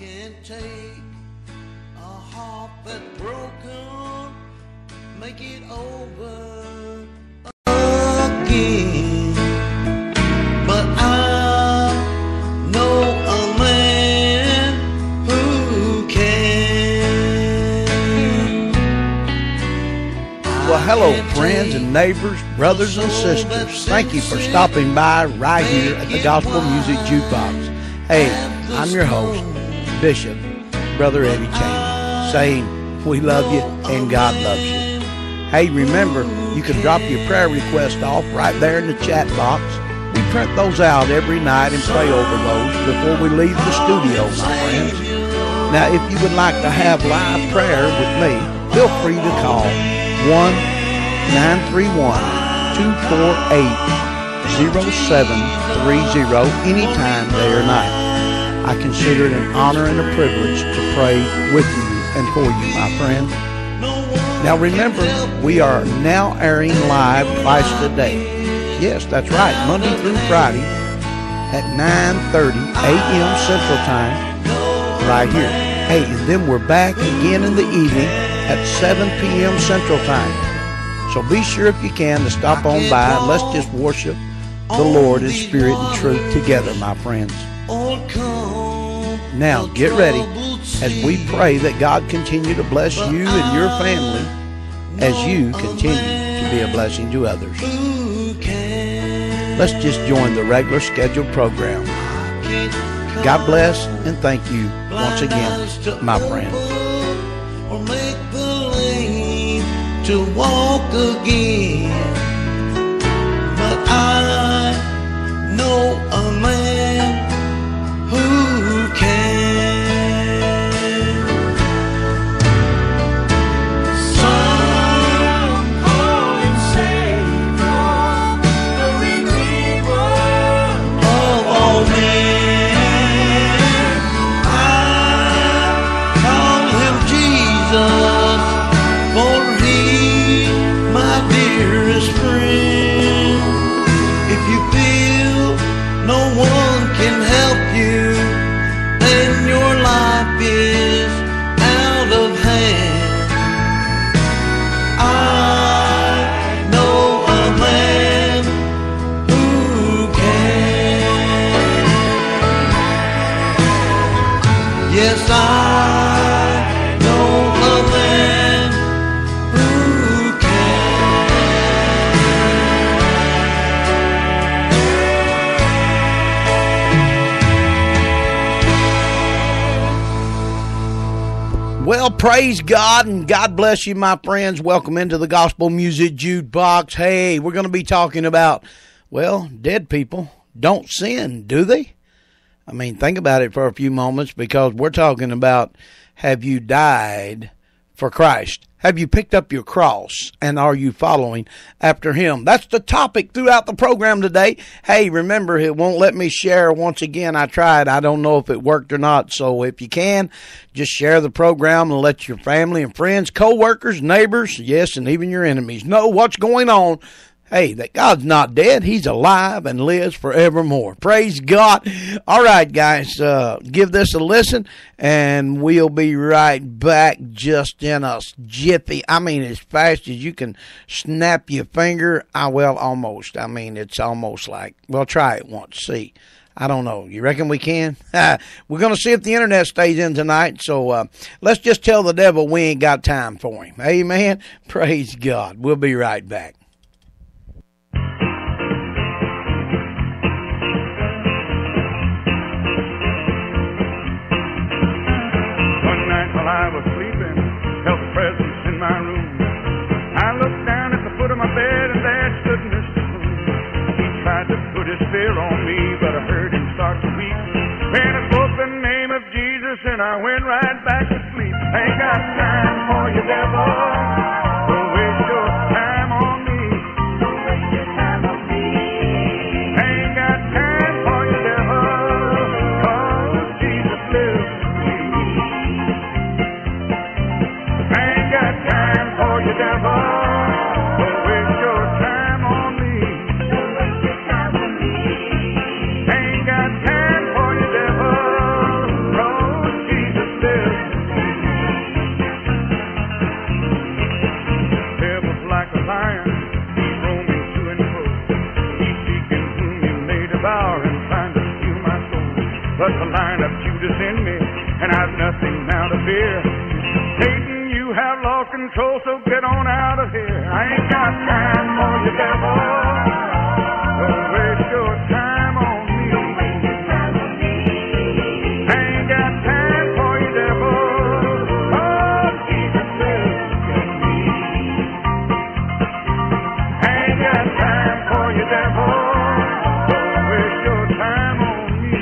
can take a heart that's broken, make it over again. But I know a man who can. Well, hello, friends and neighbors, brothers and sisters. Thank you for stopping by right here at the Gospel Music Jukebox. Hey, I'm your host, Bishop, Brother Eddie Chaney, saying we love you and God loves you. Hey, remember, you can drop your prayer request off right there in the chat box. We print those out every night and pray over those before we leave the studio, my friends. Now, if you would like to have live prayer with me, feel free to call 1-931-248-0730 anytime, day or night. I consider it an honor and a privilege to pray with you and for you, my friend. Now remember, we are now airing live twice a day. Yes, that's right, Monday through Friday at 9:30 a.m. Central Time, right here. Hey, and then we're back again in the evening at 7 p.m. Central Time. So be sure if you can to stop on by and let's just worship the Lord in spirit and truth together, my friends. Now, get ready as we pray that God continue to bless you and your family as you continue to be a blessing to others. Let's just join the regular scheduled program. God bless and thank you once again, my friend. Or make the lane to walk again. But I know a man who can. Some call him Savior, the Redeemer of all men. I call him Jesus, for he my dearest friend. If you feel no one can help you, is out of hand, I know a man who can. Yes, I know a man who can. Well, praise God, and God bless you, my friends. Welcome into the Gospel Music Jukebox. Hey, we're going to be talking about, well, dead people don't sin, do they? I mean, think about it for a few moments, because we're talking about, have you died for Christ? Have you picked up your cross, and are you following after him? That's the topic throughout the program today. Hey, remember, it won't let me share once again. I tried. I don't know if it worked or not. So if you can, just share the program and let your family and friends, co-workers, neighbors, yes, and even your enemies know what's going on. Hey, that God's not dead. He's alive and lives forevermore. Praise God. All right, guys, give this a listen, and we'll be right back just in a jiffy. I mean, as fast as you can snap your finger. Well, almost. I mean, it's almost like, well, try it once. See, I don't know. You reckon we can? We're going to see if the internet stays in tonight. So let's just tell the devil we ain't got time for him. Amen. Praise God. We'll be right back. I was sleeping, felt the presence in my room. I looked down at the foot of my bed, and there stood Mr. Moon. He tried to put his fear on me, but I heard him start to weep. Then I spoke the name of Jesus, and I went right back to sleep. Ain't got time for you, devil. Don't waste your time on me. Don't waste your time on me. Ain't got time for you, devil, 'cause Jesus lives. You devil, don't waste your time on me. Don't waste your time on me. Ain't got time for you, devil. and I've nothing now to fear. Satan, you have lost control, so get on out of here. I ain't got time for you, devil. Don't waste your time on me. I ain't got time for you, devil. Oh, Jesus, look at me. I ain't got time for you, devil. Don't waste your time on me.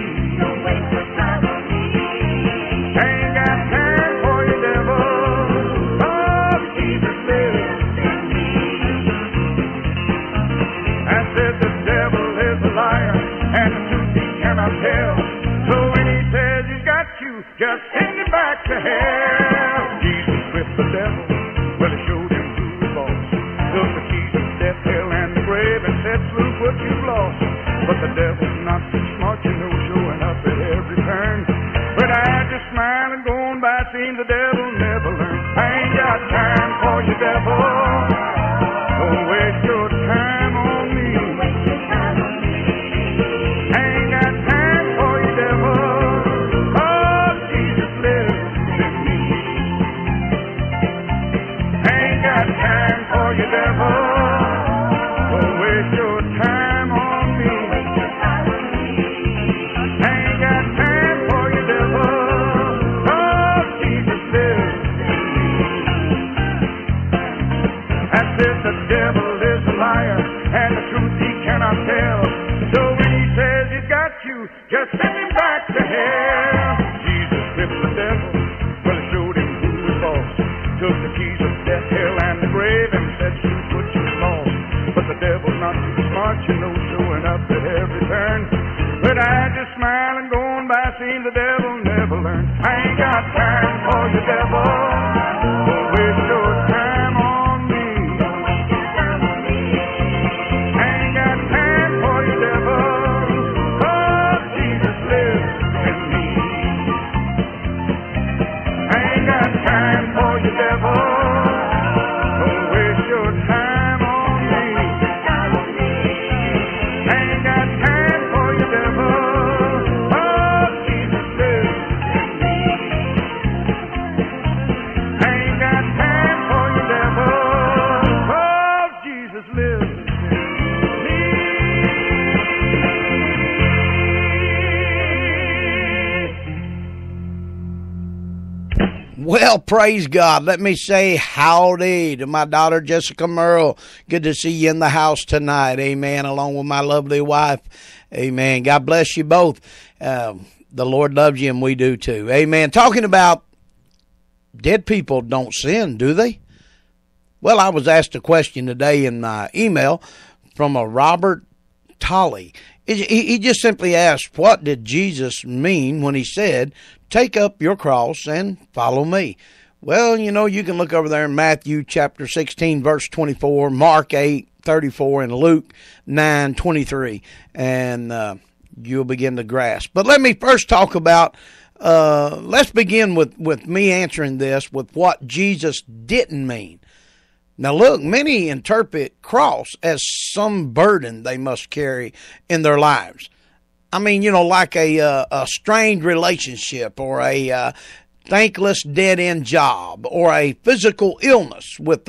Just send him back to hell. Jesus with the devil, well, he showed him who was boss. Took the keys of death, hell, and the grave, and said, look what you've lost. But the devil's not too smart, you know, showing up at every turn. But I just smile and going by, seeing the devil never learned. I ain't got time for you, devil. Don't waste your time on me. You devil, don't waste your time on me. Ain't got time for you, devil. Oh, Jesus lives in me. I said the devil is a liar, and the truth he cannot tell. So when he says he's got you, just send him back to hell. Jesus whipped the devil, well, he showed him who was boss. Took the keys of death, hell, and the grave. You know, showing up at every turn. But I just smile and going by, seeing the devil never learned. I ain't got time for you, devil. Don't waste your time on me. I ain't got time for you, devil. Oh, Jesus lives in me. I ain't got time for you, devil. Well, praise God. Let me say howdy to my daughter, Jessica Merle. Good to see you in the house tonight. Amen. Along with my lovely wife. Amen. God bless you both. The Lord loves you and we do too. Amen. Talking about dead people don't sin, do they? Well, I was asked a question today in my email from a Robert Tolley. He just simply asked, what did Jesus mean when he said, take up your cross and follow me? Well, you know, you can look over there in Matthew chapter 16, verse 24, Mark 8:34, and Luke 9:23, and you'll begin to grasp. But let me first talk about, let's begin with me answering this with what Jesus didn't mean. Now look, many interpret cross as some burden they must carry in their lives. I mean, you know, like a strained relationship or a thankless dead-end job or a physical illness with,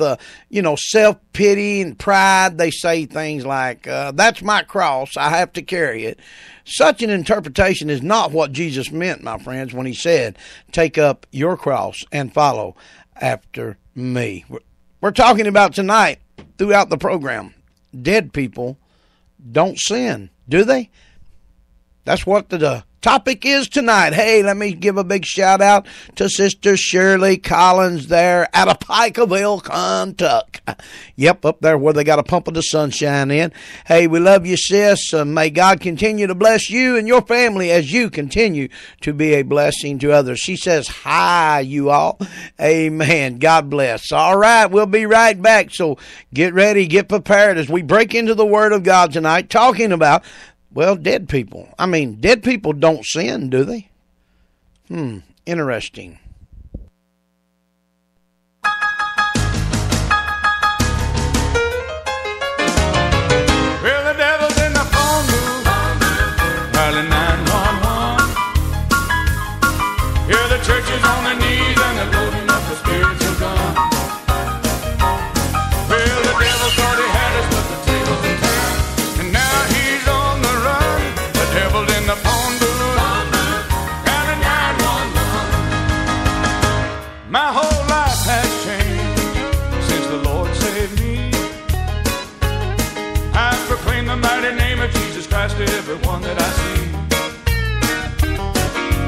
you know, self-pity and pride. They say things like, that's my cross, I have to carry it. Such an interpretation is not what Jesus meant, my friends, when he said, take up your cross and follow after me. We're talking about tonight throughout the program, dead people don't sin, do they? That's what the topic is tonight. Hey, let me give a big shout out to Sister Shirley Collins there out of Pikeville, Kentucky. Yep, up there where they got a pump of the sunshine in. Hey, we love you, sis. May God continue to bless you and your family as you continue to be a blessing to others. She says, hi, you all. Amen. God bless. All right, we'll be right back. So get ready, get prepared as we break into the Word of God tonight, talking about, well, dead people. I mean, dead people don't sin, do they? Interesting. Well, the devil's in the phone booth, calling 911. Yeah, the church is on their knees and they're loading up the spiritual gun. Well, the devil thought he had us, but the tables were turned. And now he's on the run. The devil's in the pawn booth and a 911. My whole life has changed since the Lord saved me. I proclaim the mighty name of Jesus Christ to everyone that I see.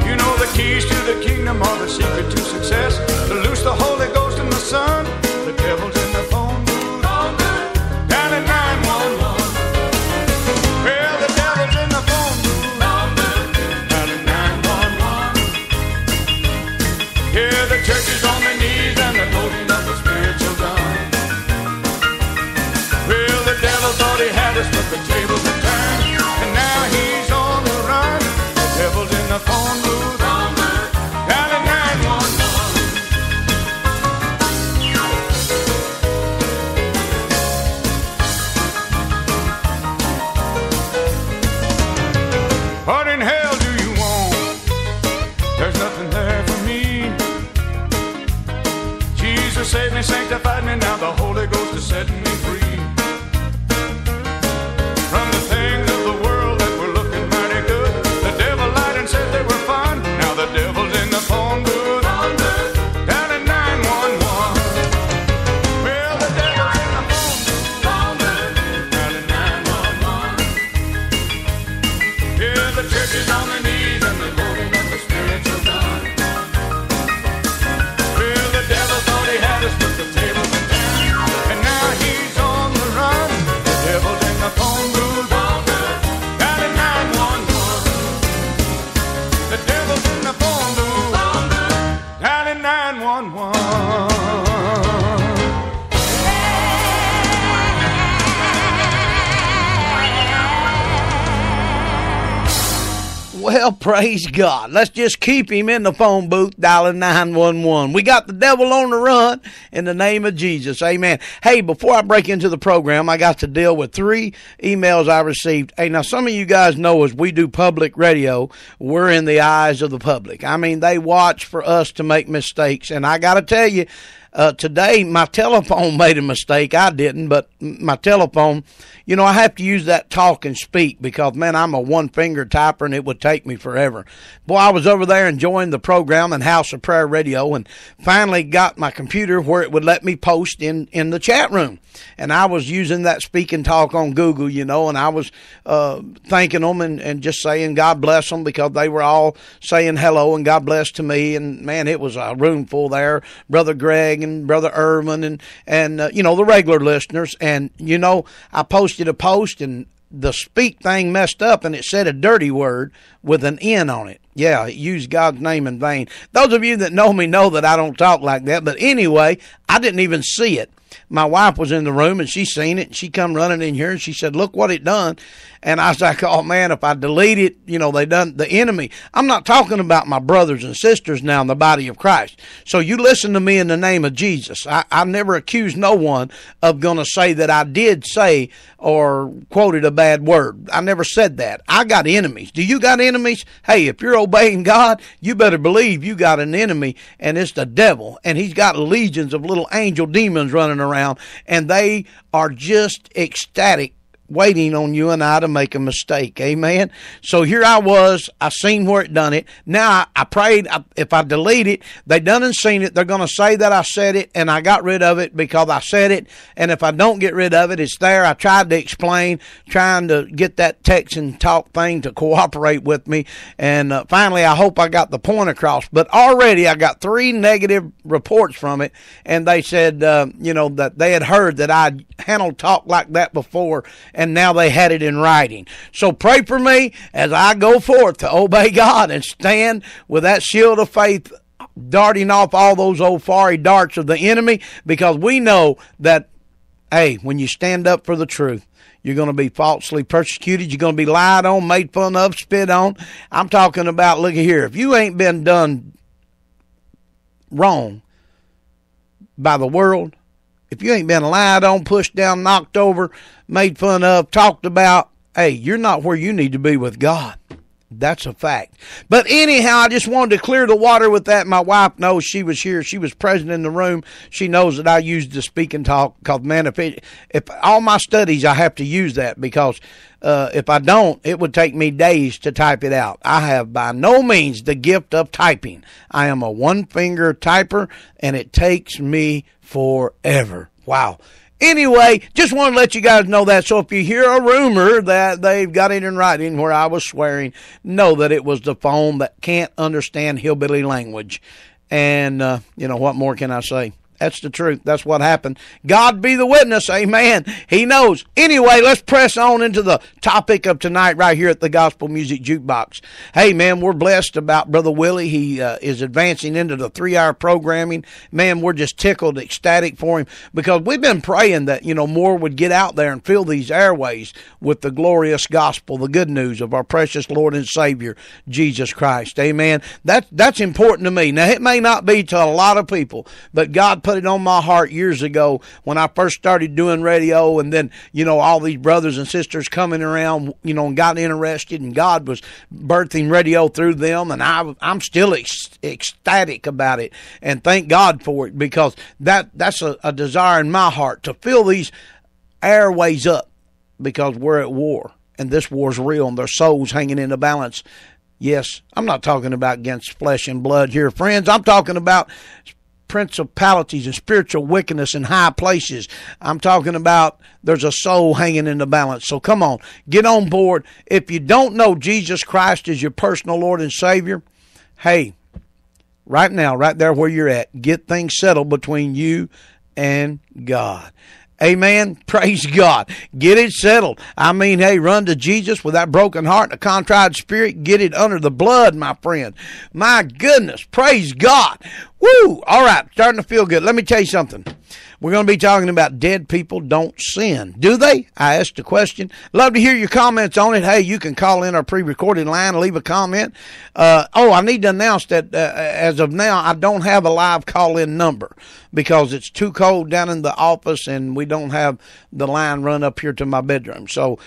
You know the keys to the kingdom are the secret to success. To loose the Holy Ghost and the Son, the devil's in the phone booth, down at 911. Well, the devil's in the phone booth, down at 911. Yeah, the church is on their knees and they're loading up the spiritual gun. Well, the devil thought he had us, but the tables were turned, and now he's on the run. The devil's in the phone booth. Saved me, sanctified me, now the Holy Ghost is setting me free from the things of the world that were looking mighty good. The devil lied and said they were fine. Now the devil's in the phone booth, down at 911. Well, the devil's in the phone booth, down at 911. Yeah, the church is on their knees and they're loading up the spiritual gun. Well, the devil thought he had us, but the tables were turned, and now he's on the run. The devil's in the phone booth, down at 911. The devil's in the phone booth, down at 911. Well, praise God. Let's just keep him in the phone booth, dialing 911. We got the devil on the run in the name of Jesus. Amen. Hey, before I break into the program, I got to deal with 3 emails I received. Hey, now some of you guys know as we do public radio, we're in the eyes of the public. I mean, they watch for us to make mistakes. And I got to tell you, today my telephone made a mistake. I didn't, but my telephone, you know, I have to use that talk and speak because, man, I'm a one-finger typer and it would take me forever. Boy, I was over there enjoying the program and House of Prayer Radio and finally got my computer where it would let me post in the chat room. And I was using that speak and talk on Google, you know, and I was thanking them and just saying God bless them because they were all saying hello and God bless to me. And, man, it was a room full there. Brother Greg and Brother Irvin and you know, the regular listeners. And, you know, I posted a post and the speak thing messed up and it said a dirty word with an N on it. Yeah, use God's name in vain. Those of you that know me know that I don't talk like that. But anyway, I didn't even see it. My wife was in the room and she seen it and she come running in here and she said, look what it done. And I was like, oh man, if I delete it, you know, they done the enemy. I'm not talking about my brothers and sisters now in the body of Christ. So you listen to me in the name of Jesus. I never accused no one of going to say that I did say or quoted a bad word. I never said that. I got enemies. Do you got enemies? Hey, if you're obeying God, you better believe you got an enemy and it's the devil. And he's got legions of little angel demons running around and they are just ecstatic waiting on you and I to make a mistake. Amen. So here I was. I seen where it done it. Now I prayed if I delete it, they done and seen it. They're going to say that I said it and I got rid of it because I said it. And if I don't get rid of it, it's there. I tried to explain, trying to get that text and talk thing to cooperate with me. And finally, I hope I got the point across. But already I got 3 negative reports from it. And they said, you know, that they had heard that I handled talk like that before. And now they had it in writing. So pray for me as I go forth to obey God and stand with that shield of faith, darting off all those old fiery darts of the enemy, because we know that, hey, when you stand up for the truth, you're going to be falsely persecuted. You're going to be lied on, made fun of, spit on. I'm talking about, look here, if you ain't been done wrong by the world, if you ain't been lied on, pushed down, knocked over, made fun of, talked about, hey, you're not where you need to be with God. That's a fact. But anyhow, I just wanted to clear the water with that. My wife knows, she was here. She was present in the room. She knows that I used the speak and talk. Because, man, if all my studies, I have to use that, because if I don't, it would take me days to type it out. I have by no means the gift of typing. I am a one-finger typer, and it takes me forever. Wow. Anyway, just want to let you guys know that. So if you hear a rumor that they've got it in writing where I was swearing, know that it was the phone that can't understand hillbilly language. And, you know, what more can I say? That's the truth. That's what happened. God be the witness. Amen. He knows. Anyway, let's press on into the topic of tonight right here at the Gospel Music Jukebox. Hey, man, we're blessed about Brother Willie. He is advancing into the 3-hour programming. Man, we're just tickled, ecstatic for him, because we've been praying that, you know, more would get out there and fill these airways with the glorious gospel, the good news of our precious Lord and Savior, Jesus Christ. Amen. That's important to me. Now, it may not be to a lot of people, but God put it on my heart years ago when I first started doing radio, and then, you know, all these brothers and sisters coming around, you know, and got interested, and God was birthing radio through them, and I'm still ecstatic about it, and thank God for it, because that's a desire in my heart to fill these airways up, because we're at war, and this war's real, and their souls hanging in the balance. Yes, I'm not talking about against flesh and blood here, friends. I'm talking about principalities and spiritual wickedness in high places. I'm talking about there's a soul hanging in the balance. So come on, get on board. If you don't know Jesus Christ as your personal Lord and Savior, hey, right now, right there where you're at, get things settled between you and God. Amen. Praise God. Get it settled. I mean, hey, run to Jesus with that broken heart and a contrite spirit. Get it under the blood, my friend. My goodness. Praise God. Woo. All right. Starting to feel good. Let me tell you something. We're going to be talking about dead people don't sin. Do they? I asked the question. Love to hear your comments on it. Hey, you can call in our pre-recorded line and leave a comment. I need to announce that as of now, I don't have a live call-in number, because it's too cold down in the office and we don't have the line run up here to my bedroom. So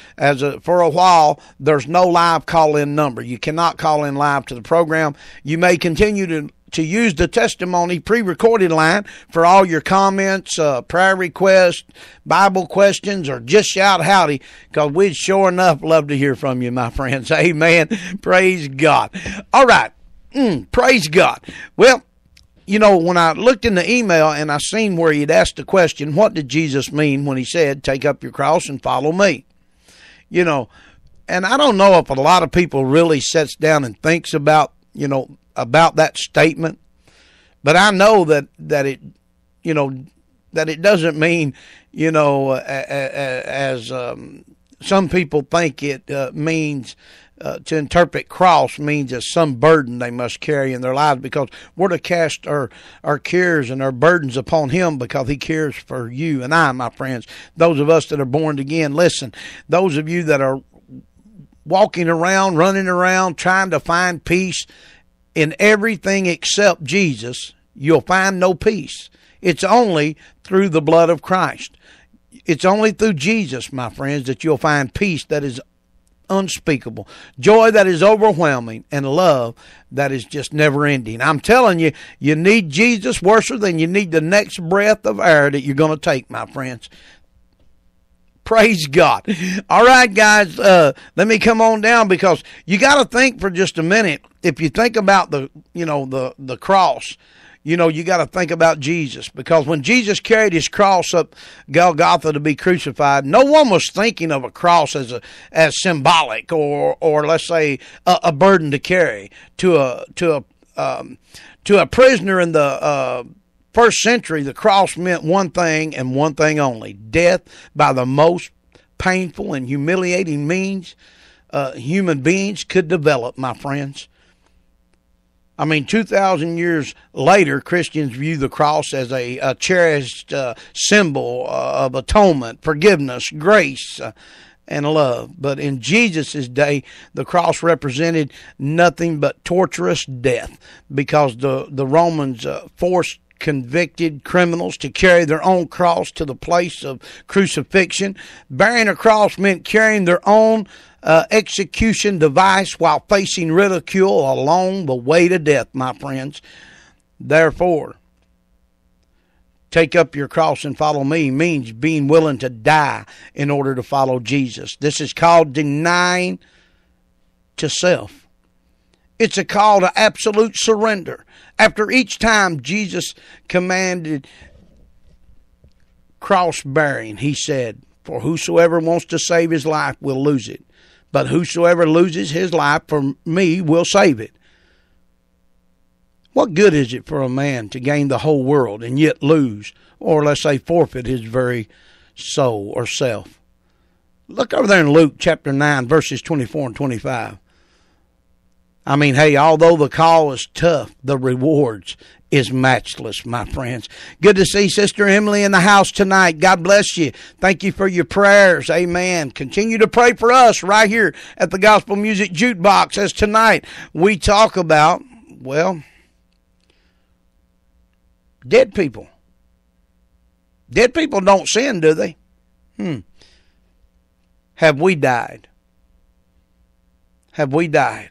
for a while, there's no live call-in number. You cannot call in live to the program. You may continue to use the testimony pre-recorded line for all your comments, prayer requests, Bible questions, or just shout howdy, because we'd sure enough love to hear from you, my friends. Amen. Praise God. All right. Praise God. Well, you know, when I looked in the email and I seen where he'd asked the question, what did Jesus mean when he said, take up your cross and follow me? You know, and I don't know if a lot of people really sits down and thinks about, you know, about that statement, but I know that it, you know, that it doesn't mean, you know, as some people think it means. To interpret cross means it's some burden they must carry in their lives, because we're to cast our cares and our burdens upon him, because he cares for you and I, my friends. Those of us that are born again, listen, those of you that are walking around, running around, trying to find peace in everything except Jesus, you'll find no peace. It's only through the blood of Christ. It's only through Jesus, my friends, that you'll find peace that is unspeakable, joy that is overwhelming, and love that is just never ending. I'm telling you, you need Jesus, worship, and you need the next breath of air that you're going to take, my friends. Praise God. All right, guys, let me come on down, because you got to think for just a minute. If you think about the cross, you know, you got to think about Jesus, because when Jesus carried his cross up Golgotha to be crucified, no one was thinking of a cross as symbolic or let's say a burden to carry to a prisoner in the first century. The cross meant one thing and one thing only: death by the most painful and humiliating means human beings could develop, my friends. I mean, 2,000 years later, Christians view the cross as a cherished symbol of atonement, forgiveness, grace, and love. But in Jesus' day, the cross represented nothing but torturous death, because the Romans forced convicted criminals to carry their own cross to the place of crucifixion. Bearing a cross meant carrying their own execution device while facing ridicule along the way to death, my friends. Therefore, take up your cross and follow me means being willing to die in order to follow Jesus. This is called denying to self. It's a call to absolute surrender. After each time Jesus commanded cross-bearing, he said, "For whosoever wants to save his life will lose it, but whosoever loses his life for me will save it." What good is it for a man to gain the whole world and yet lose, or let's say forfeit, his very soul or self? Look over there in Luke chapter 9, verses 24 and 25. I mean, hey, although the call is tough, the rewards is matchless, my friends. Good to see Sister Emily in the house tonight. God bless you. Thank you for your prayers. Amen. Continue to pray for us right here at the Gospel Music Jukebox as tonight we talk about, well, dead people. Dead people don't sin, do they? Have we died? Have we died?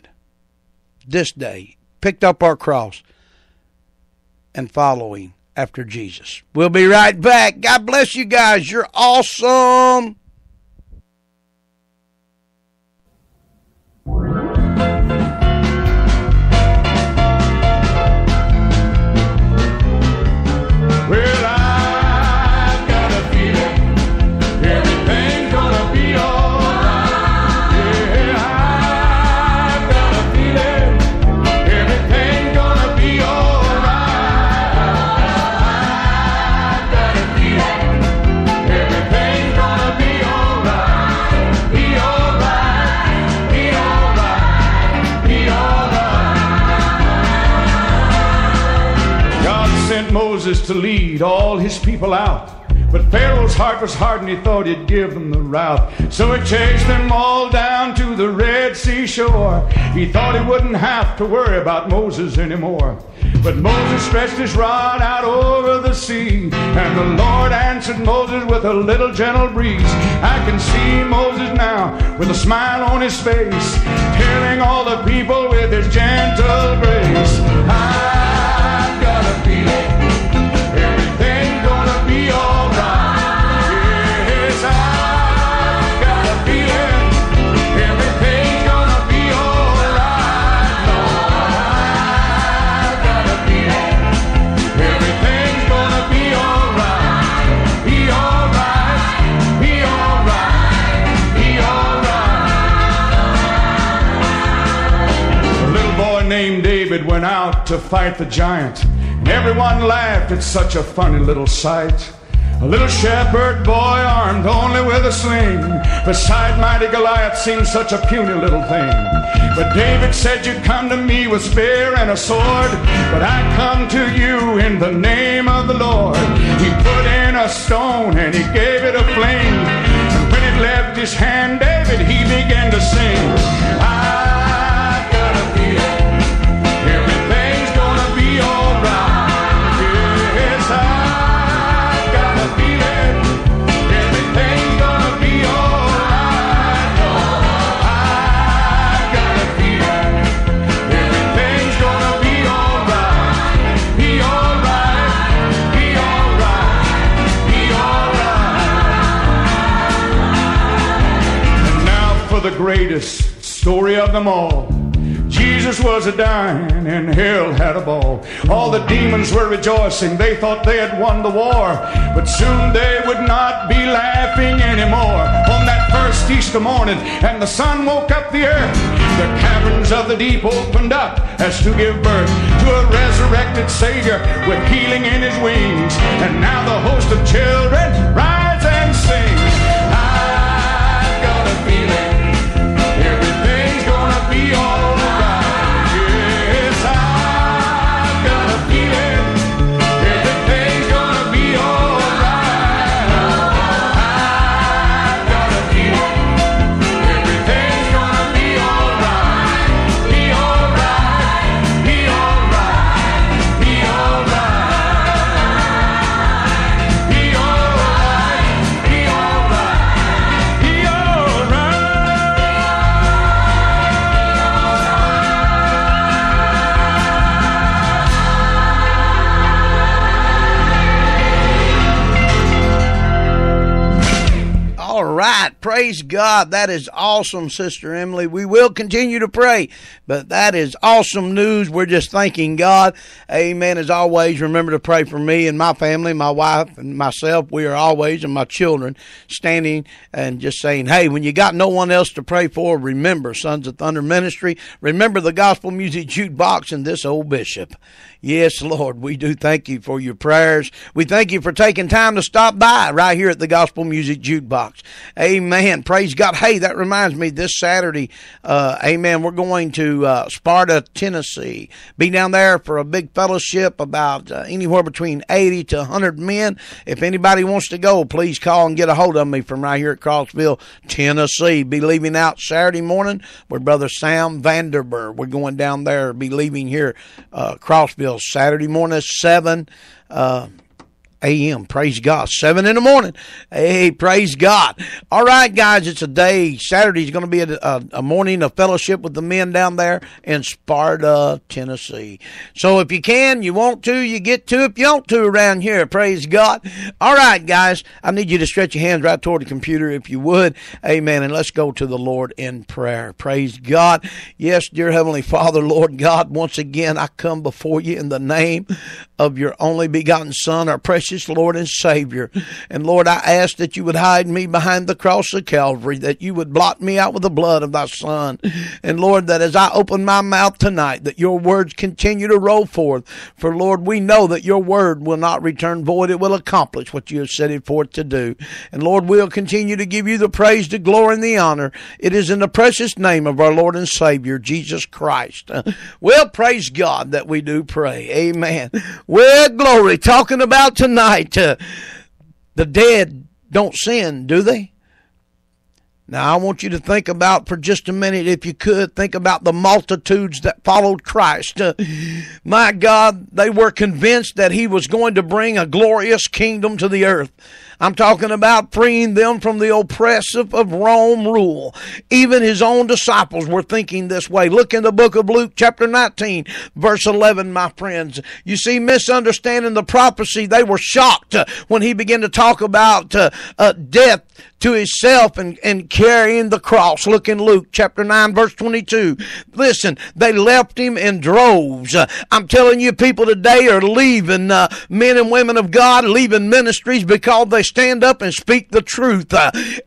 This day, picked up our cross and following after Jesus. We'll be right back. God bless you guys. You're awesome. To lead all his people out, but Pharaoh's heart was hardened, he thought he'd give them the rout, so he chased them all down to the Red Sea shore. He thought he wouldn't have to worry about Moses anymore, but Moses stretched his rod out over the sea, and the Lord answered Moses with a little gentle breeze. I can see Moses now with a smile on his face, telling all the people with his gentle grace, I've got a feeling went out to fight the giant, and everyone laughed at such a funny little sight. A little shepherd boy armed only with a sling, beside mighty Goliath seemed such a puny little thing. But David said, you come to me with spear and a sword, but I come to you in the name of the Lord. He put in a stone and he gave it a fling, and when it left his hand, David, he began to sing, I gotta be a the greatest story of them all. Jesus was a dying and hell had a ball. All the demons were rejoicing, they thought they had won the war, but soon they would not be laughing anymore. On that first Easter morning, and the sun woke up the earth, the caverns of the deep opened up as to give birth to a resurrected Savior with healing in his wings, and now the host of children rise and sing. right. Praise God. That is awesome, Sister Emily. We will continue to pray, but that is awesome news. We're just thanking God. Amen. As always, remember to pray for me and my family, my wife and myself. We are always, and my children, standing and just saying, hey, when you got no one else to pray for, remember Sons of Thunder Ministry. Remember the Gospel Music Jukebox and this old bishop. Yes, Lord, we do thank you for your prayers. We thank you for taking time to stop by right here at the Gospel Music Jukebox. Amen. Praise God. Hey, that reminds me, this Saturday, amen, we're going to Sparta, Tennessee. Be down there for a big fellowship, about anywhere between 80 to 100 men. If anybody wants to go, please call and get a hold of me from right here at Crossville, Tennessee. Be leaving out Saturday morning with Brother Sam Vanderburgh. We're going down there. Be leaving here Crossville Saturday morning at 7 a.m. Praise God. 7 in the morning. Hey, praise God. All right, guys, it's a day. Saturday's going to be a morning of fellowship with the men down there in Sparta, Tennessee. So if you can, you want to, you get to, if you want to around here. Praise God. All right, guys, I need you to stretch your hands right toward the computer if you would. Amen. And let's go to the Lord in prayer. Praise God. Yes, dear Heavenly Father, Lord God, once again, I come before you in the name of your only begotten Son, our precious Lord and Savior. And Lord, I ask that you would hide me behind the cross of Calvary, that you would blot me out with the blood of thy Son. And Lord, that as I open my mouth tonight, that your words continue to roll forth. For Lord, we know that your word will not return void. It will accomplish what you have set it forth to do. And Lord, we'll continue to give you the praise, the glory, and the honor. It is in the precious name of our Lord and Savior, Jesus Christ. Well, praise God that we do pray. Amen. Well, glory. Talking about tonight. The dead don't sin, do they? Now, I want you to think about for just a minute, if you could, think about the multitudes that followed Christ. My God, they were convinced that he was going to bring a glorious kingdom to the earth. I'm talking about freeing them from the oppressive of Rome rule. Even his own disciples were thinking this way. Look in the book of Luke chapter 19, verse 11, my friends. You see, misunderstanding the prophecy, they were shocked when he began to talk about death to himself and carrying the cross. Look in Luke chapter 9, verse 22. Listen, they left him in droves. I'm telling you, people today are leaving men and women of God, leaving ministries because they stand up and speak the truth.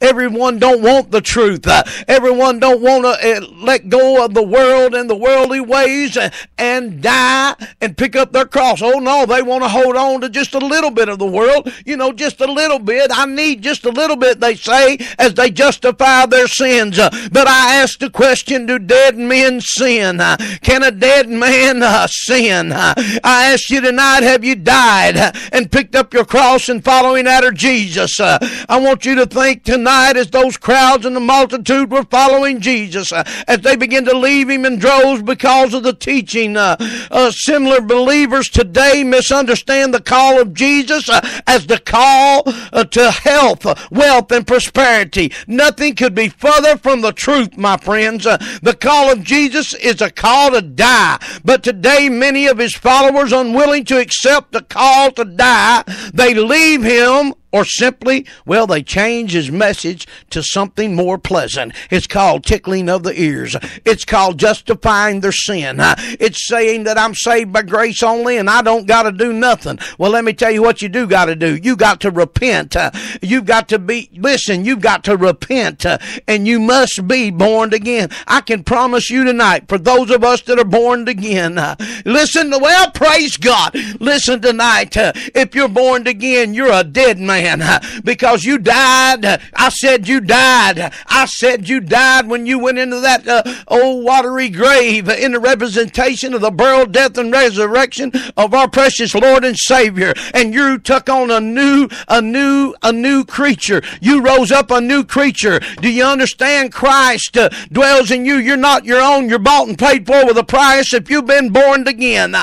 Everyone don't want the truth. Everyone don't want to let go of the world and the worldly ways and die and pick up their cross. Oh no, they want to hold on to just a little bit of the world. You know, just a little bit. I need just a little bit, they say, as they justify their sins. But I ask the question, do dead men sin? Can a dead man sin? I ask you tonight, have you died and picked up your cross and following after Jesus? I want you to think tonight, as those crowds and the multitude were following Jesus, as they began to leave him in droves because of the teaching, similar believers today misunderstand the call of Jesus as the call to health, wealth, and prosperity. Nothing could be further from the truth, my friends. The call of Jesus is a call to die, but today many of his followers unwilling to accept the call to die, they leave him. Or simply, well, they change his message to something more pleasant. It's called tickling of the ears. It's called justifying their sin. It's saying that I'm saved by grace only and I don't got to do nothing. Well, let me tell you what you do got to do. You got to repent. You've got to repent. And you must be born again. I can promise you tonight, for those of us that are born again, praise God. Listen tonight. If you're born again, you're a dead man. Because you died. I said you died. I said you died when you went into that old watery grave in the representation of the burial, death, and resurrection of our precious Lord and Savior. And you took on a new creature. You rose up a new creature. Do you understand? Christ dwells in you. You're not your own. You're bought and paid for with a price if you've been born again.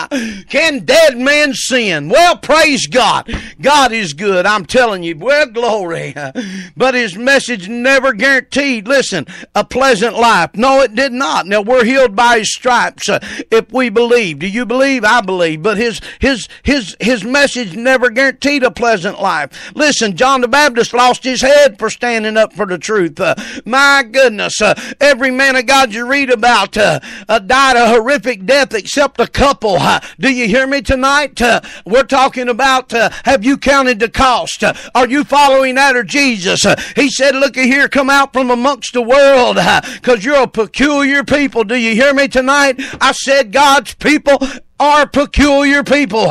Can dead man sin? Well, praise God. God is good. I'm telling you. telling you, well, glory. But his message never guaranteed, listen, a pleasant life. No, it did not. Now, we're healed by his stripes if we believe. Do you believe? I believe. But his message never guaranteed a pleasant life. Listen, John the Baptist lost his head for standing up for the truth. My goodness, every man of God you read about died a horrific death except a couple. Do you hear me tonight? We're talking about, have you counted the cost? Are you following that or Jesus? He said, look here, come out from amongst the world, because you're a peculiar people. Do you hear me tonight? I said God's people are peculiar people,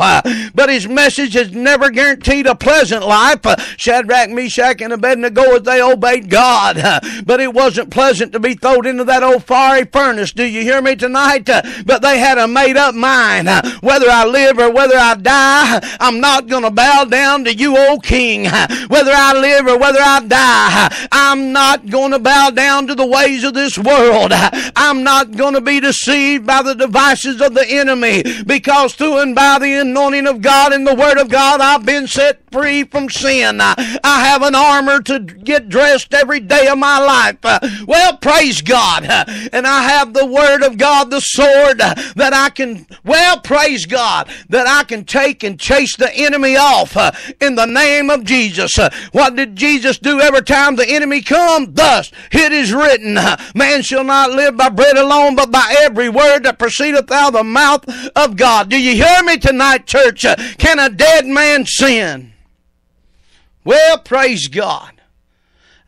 but his message has never guaranteed a pleasant life. Shadrach, Meshach, and Abednego, as they obeyed God, but it wasn't pleasant to be thrown into that old fiery furnace. Do you hear me tonight? But they had a made-up mind. Whether I live or whether I die, I'm not going to bow down to you, O King. Whether I live or whether I die, I'm not going to bow down to the ways of this world. I'm not going to be deceived by the devices of the enemy. Because through and by the anointing of God and the Word of God, I've been set free from sin. I have an armor to get dressed every day of my life. Well, praise God. And I have the Word of God, the sword that I can, well, praise God, that I can take and chase the enemy off in the name of Jesus. What did Jesus do every time the enemy come? Thus, it is written, man shall not live by bread alone, but by every word that proceedeth out of the mouth of God. Do you hear me tonight, church? Can a dead man sin? Well, praise God.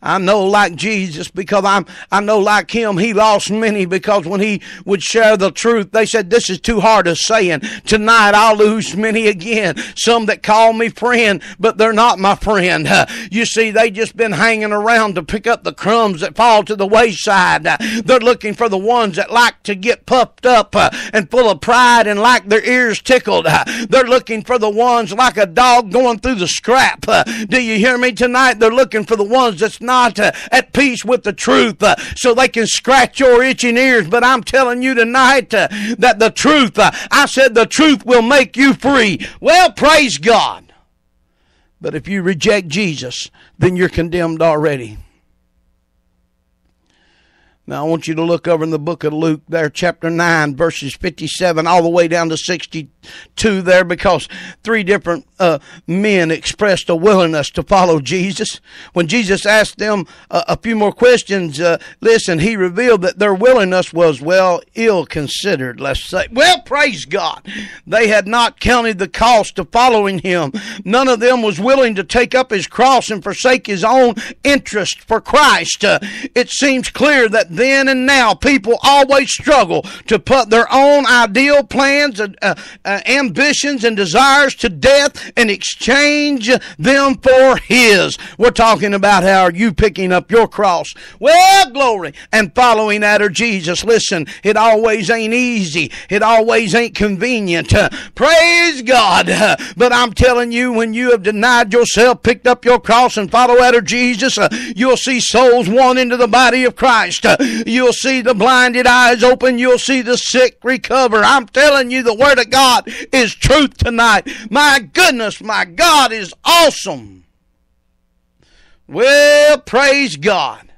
I know like Jesus because I know like him, he lost many because when he would share the truth, they said, this is too hard of saying. Tonight I'll lose many again. Some that call me friend, but they're not my friend. You see, they just been hanging around to pick up the crumbs that fall to the wayside. They're looking for the ones that like to get puffed up and full of pride and like their ears tickled. They're looking for the ones like a dog going through the scrap. Do you hear me tonight? They're looking for the ones that's not at peace with the truth, so they can scratch your itching ears. But I'm telling you tonight that the truth, I said the truth will make you free. Well, praise God. But if you reject Jesus, then you're condemned already. Now I want you to look over in the book of Luke there, chapter 9, verses 57 all the way down to 62 there, because three different men expressed a willingness to follow Jesus. When Jesus asked them a few more questions, listen, he revealed that their willingness was, well, ill-considered, let's say. Well, praise God. They had not counted the cost of following him. None of them was willing to take up his cross and forsake his own interest for Christ. It seems clear that then and now people always struggle to put their own ideal plans and ambitions and desires to death and exchange them for his. We're talking about how are you picking up your cross. Well, glory, and following after Jesus. Listen, it always ain't easy. It always ain't convenient. Praise God. But I'm telling you, when you have denied yourself, picked up your cross and follow after Jesus, you'll see souls won into the body of Christ. You'll see the blinded eyes open. You'll see the sick recover. I'm telling you, the Word of God is truth tonight. My goodness, my God is awesome. Well, praise God.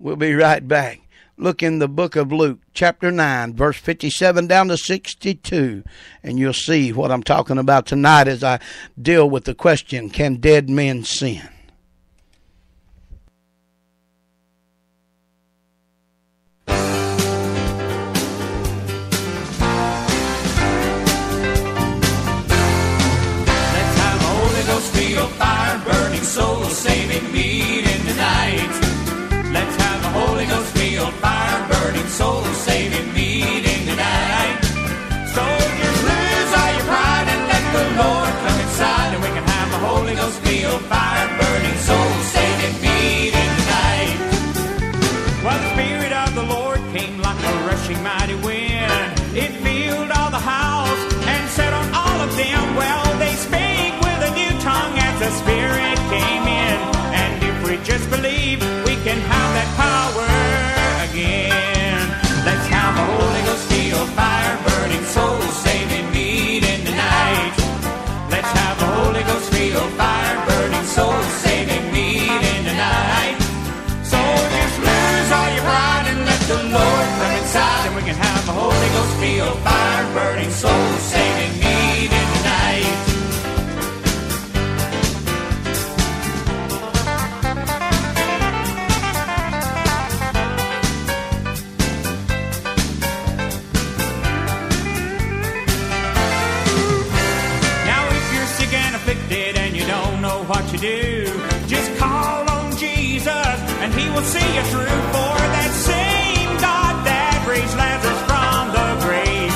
We'll be right back. Look in the book of Luke, chapter 9, verse 57 down to 62, and you'll see what I'm talking about tonight as I deal with the question, can dead men sin? Fire burning, soul saving, meeting tonight. Let's have the Holy Ghost feel fire burning, soul saving, meeting tonight. Soldiers, lose all your pride and let the Lord come inside, and we can have the Holy Ghost feel fire burning, soul saving, meeting tonight. Well, the Spirit of the Lord came like a rushing mighty wind. It filled all the house and set on all of them. Well, they spake with a new tongue. The Spirit came in, and if we just believe, we can have that power again. Let's have the Holy Ghost feel fire burning, soul saving, meeting tonight. Let's have the Holy Ghost. soul-saving need tonight. Now if you're sick and afflicted and you don't know what to do, just call on Jesus and he will see you through, for that same God that raised Lazarus from the grave.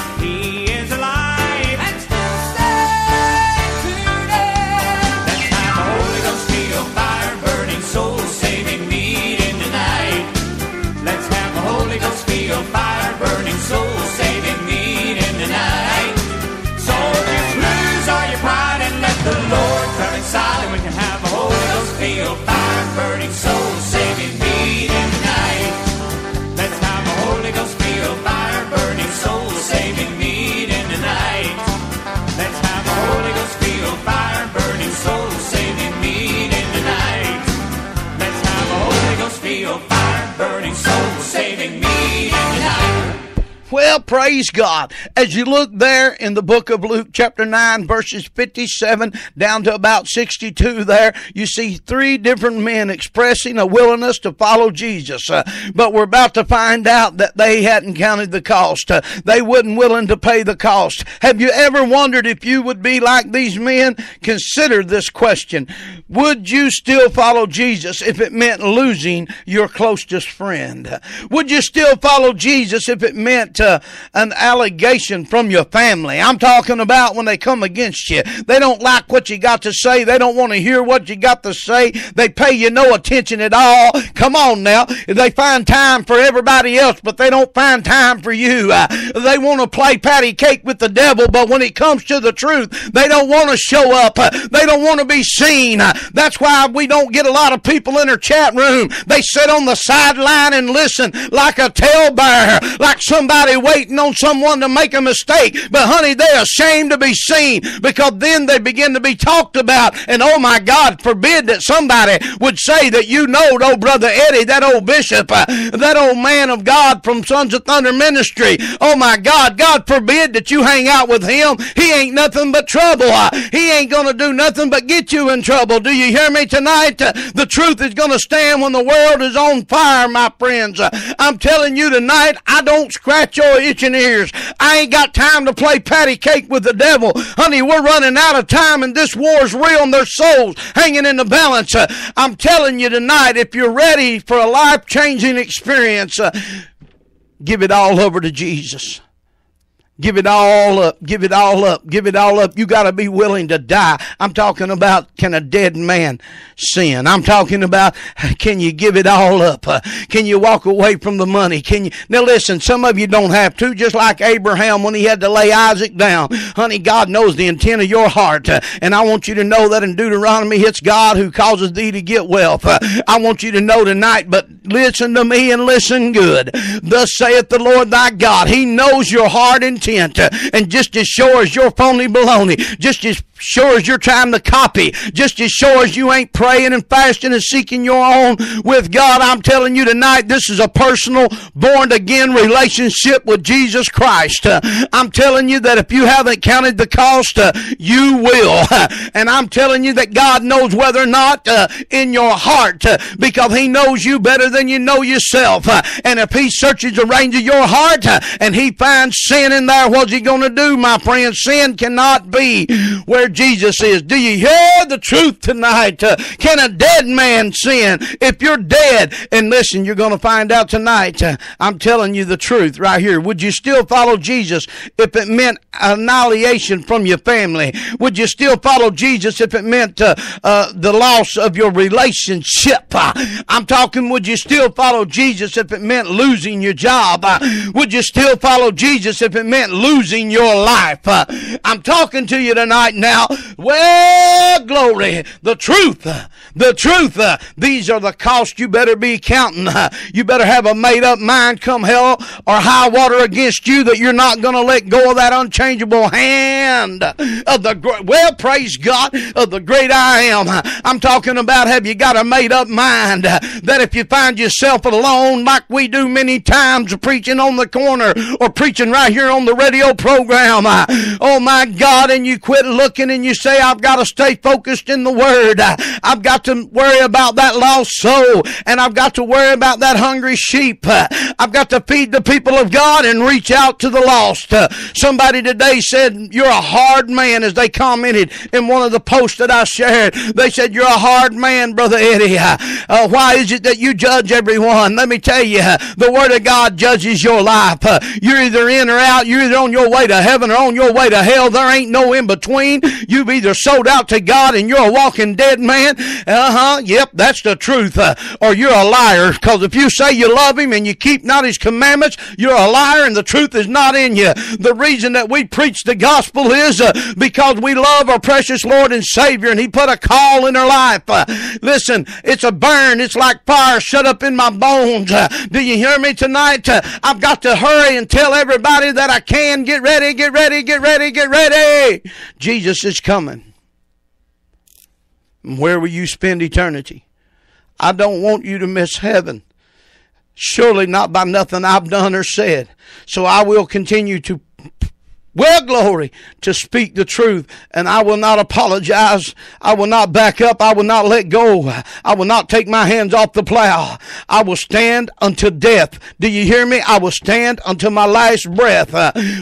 Well, praise God. As you look there in the book of Luke, chapter 9, verses 57 down to about 62 there, you see three different men expressing a willingness to follow Jesus. But we're about to find out that they hadn't counted the cost. They wasn't willing to pay the cost. Have you ever wondered if you would be like these men? Consider this question. Would you still follow Jesus if it meant losing your closest friend? Would you still follow Jesus if it meant an allegation from your family? I'm talking about when they come against you. They don't like what you got to say. They don't want to hear what you got to say. They pay you no attention at all. Come on now. They find time for everybody else, but they don't find time for you. They want to play patty cake with the devil, but when it comes to the truth, they don't want to show up. They don't want to be seen. That's why we don't get a lot of people in our chat room. They sit on the sideline and listen like a talebearer, like somebody waiting on someone to make a mistake. But honey, they're ashamed to be seen, because then they begin to be talked about. And oh my God, forbid that somebody would say that, you know, old Brother Eddie, that old bishop, that old man of God from Sons of Thunder Ministry. Oh my God, God forbid that you hang out with him. He ain't nothing but trouble. He ain't going to do nothing but get you in trouble. Do you hear me tonight? The truth is going to stand when the world is on fire, my friends. I'm telling you tonight, I don't scratch your itching ears. I ain't got time to play patty cake with the devil. Honey, we're running out of time, and this war's real, and there's souls hanging in the balance. I'm telling you tonight, if you're ready for a life-changing experience, give it all over to Jesus. Give it all up. Give it all up. Give it all up. You got to be willing to die. I'm talking about, can a dead man sin? I'm talking about, can you give it all up? Can you walk away from the money? Can you? Now listen, some of you don't have to, just like Abraham when he had to lay Isaac down. Honey, God knows the intent of your heart. And I want you to know that in Deuteronomy, it's God who causes thee to get wealth. I want you to know tonight, but listen to me and listen good. Thus saith the Lord thy God. He knows your heart and and just as sure as your phony baloney, just as sure as you're trying to copy, just as sure as you ain't praying and fasting and seeking your own with God, I'm telling you tonight, this is a personal, born-again relationship with Jesus Christ. I'm telling you that if you haven't counted the cost, you will. And I'm telling you that God knows whether or not in your heart, because he knows you better than you know yourself. And if he searches the reins of your heart and he finds sin in there, what's he going to do, my friend? Sin cannot be where Jesus is. Do you hear the truth tonight? Can a dead man sin if you're dead? And listen, you're going to find out tonight. I'm telling you the truth right here. Would you still follow Jesus if it meant annihilation from your family? Would you still follow Jesus if it meant the loss of your relationship? I'm talking, would you still follow Jesus if it meant losing your job? Would you still follow Jesus if it meant losing your life? I'm talking to you tonight now. Well, glory, the truth, these are the costs you better be counting. You better have a made-up mind come hell or high water against you that you're not going to let go of that unchangeable hand of the, well, praise God, of the great I am. I'm talking about, have you got a made-up mind that if you find yourself alone like we do many times, preaching on the corner or preaching right here on the radio program, oh my God, and you quit looking and you say, I've got to stay focused in the Word. I've got to worry about that lost soul, and I've got to worry about that hungry sheep. I've got to feed the people of God and reach out to the lost. Somebody today said, you're a hard man, as they commented in one of the posts that I shared. They said, you're a hard man, Brother Eddie. Why is it that you judge everyone? Let me tell you, the Word of God judges your life. You're either in or out. You're either on your way to heaven or on your way to hell. There ain't no in between. You've either sold out to God and you're a walking dead man. Yep, that's the truth. Or you're a liar. Because if you say you love Him and you keep not His commandments, you're a liar and the truth is not in you. The reason that we preach the gospel is because we love our precious Lord and Savior, and He put a call in our life. Listen, it's a burn. It's like fire shut up in my bones. Do you hear me tonight? I've got to hurry and tell everybody that I can. Get ready, get ready, get ready, get ready. Jesus is coming. And where will you spend eternity? I don't want you to miss heaven. Surely not by nothing I've done or said. So I will continue to, well, glory, to speak the truth, and I will not apologize. I will not back up. I will not let go. I will not take my hands off the plow. I will stand until death. Do you hear me? I will stand until my last breath,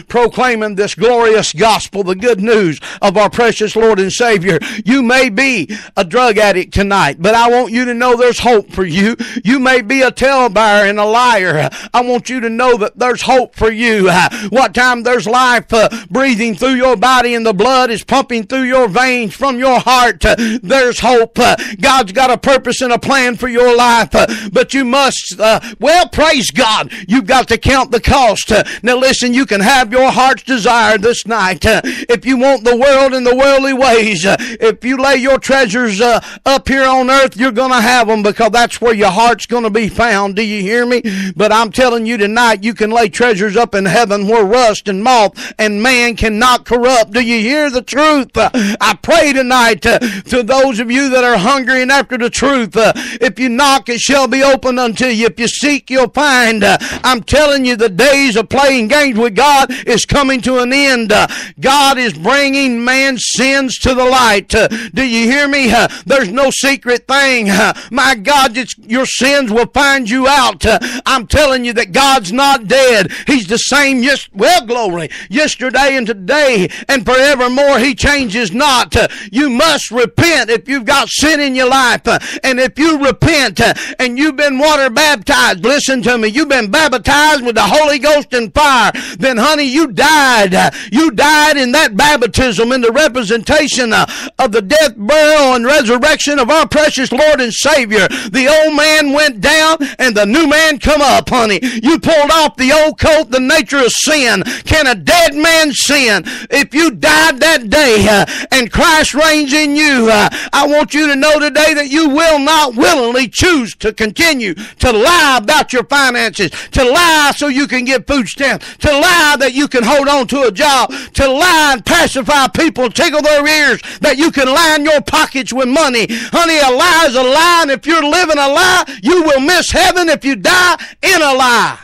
proclaiming this glorious gospel, the good news of our precious Lord and Savior. You may be a drug addict tonight, but I want you to know there's hope for you. You may be a talebearer and a liar. I want you to know that there's hope for you. What time there's life breathing through your body and the blood is pumping through your veins from your heart, there's hope. God's got a purpose and a plan for your life, but you must, well, praise God, you've got to count the cost. Now listen, you can have your heart's desire this night. If you want the world and the worldly ways, if you lay your treasures up here on earth, you're going to have them, because that's where your heart's going to be found. Do you hear me? But I'm telling you tonight, you can lay treasures up in heaven where rust and moth and man cannot corrupt. Do you hear the truth? I pray tonight to those of you that are hungry and after the truth. If you knock, it shall be opened unto you. If you seek, you'll find. I'm telling you, the days of playing games with God is coming to an end. God is bringing man's sins to the light. Do you hear me? There's no secret thing. My God, your sins will find you out. I'm telling you that God's not dead. He's the same, yes, well, glory, yesterday and today and forevermore. He changes not. You must repent if you've got sin in your life. And if you repent and you've been water baptized, listen to me, you've been baptized with the Holy Ghost and fire, then honey, you died. You died in that baptism, in the representation of the death, burial, and resurrection of our precious Lord and Savior. The old man went down and the new man come up, honey. You pulled off the old coat, the nature of sin. Can a dead man sin? If you died that day and Christ reigns in you, I want you to know today that you will not willingly choose to continue to lie about your finances, to lie so you can get food stamps, to lie that you can hold on to a job, to lie and pacify people, tickle their ears, that you can line your pockets with money. Honey, a lie is a lie, and if you're living a lie, you will miss heaven if you die in a lie.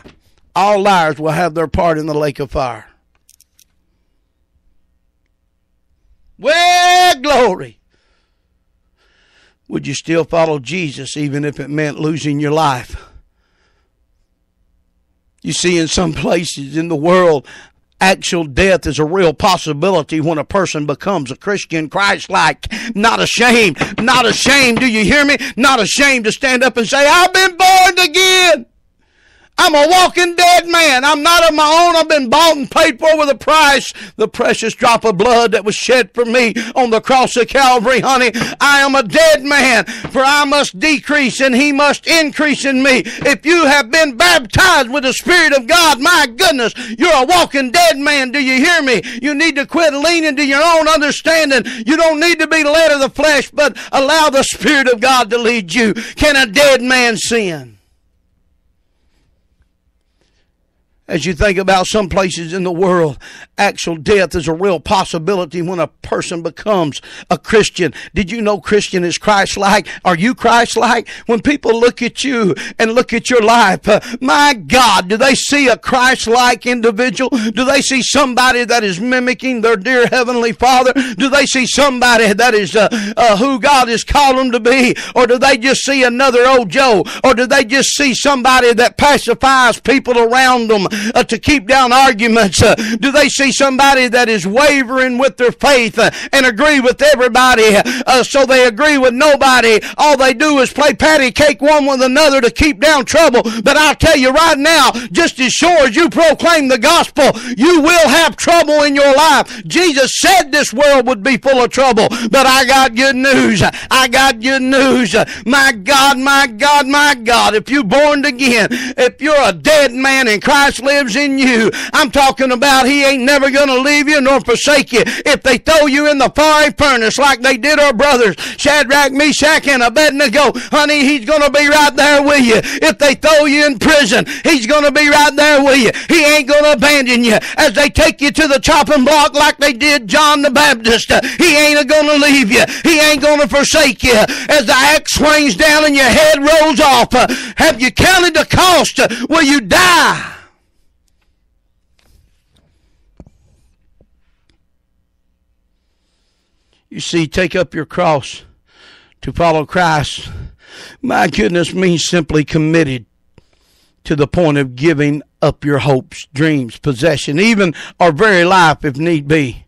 All liars will have their part in the lake of fire. Well, glory. Would you still follow Jesus even if it meant losing your life? You see, in some places in the world, actual death is a real possibility when a person becomes a Christian, Christ-like. Not ashamed. Not ashamed. Do you hear me? Not ashamed to stand up and say, I've been born again. I'm a walking dead man. I'm not of my own. I've been bought and paid for with a price. The precious drop of blood that was shed for me on the cross of Calvary, honey. I am a dead man, for I must decrease and he must increase in me. If you have been baptized with the Spirit of God, my goodness, you're a walking dead man. Do you hear me? You need to quit leaning to your own understanding. You don't need to be led of the flesh, but allow the Spirit of God to lead you. Can a dead man sin? As you think about some places in the world, actual death is a real possibility when a person becomes a Christian. Did you know Christian is Christ-like? Are you Christ-like? When people look at you and look at your life, my God, do they see a Christ-like individual? Do they see somebody that is mimicking their dear Heavenly Father? Do they see somebody that is who God has called them to be? Or do they just see another old Joe? Or do they just see somebody that pacifies people around them? To keep down arguments? Do they see somebody that is wavering with their faith and agree with everybody, so they agree with nobody? All they do is play patty cake one with another to keep down trouble. But I'll tell you right now, just as sure as you proclaim the gospel, you will have trouble in your life. Jesus said this world would be full of trouble, but I got good news. I got good news. My God, my God, my God, if you're born again, if you're a dead man in Christ lives in you. I'm talking about he ain't never going to leave you nor forsake you. If they throw you in the fiery furnace like they did our brothers, Shadrach, Meshach, and Abednego, honey, he's going to be right there with you. If they throw you in prison, he's going to be right there with you. He ain't going to abandon you. As they take you to the chopping block like they did John the Baptist, he ain't going to leave you. He ain't going to forsake you. As the axe swings down and your head rolls off, have you counted the cost? Will you die? You see, take up your cross to follow Christ. My goodness means simply committed to the point of giving up your hopes, dreams, possession, even our very life if need be.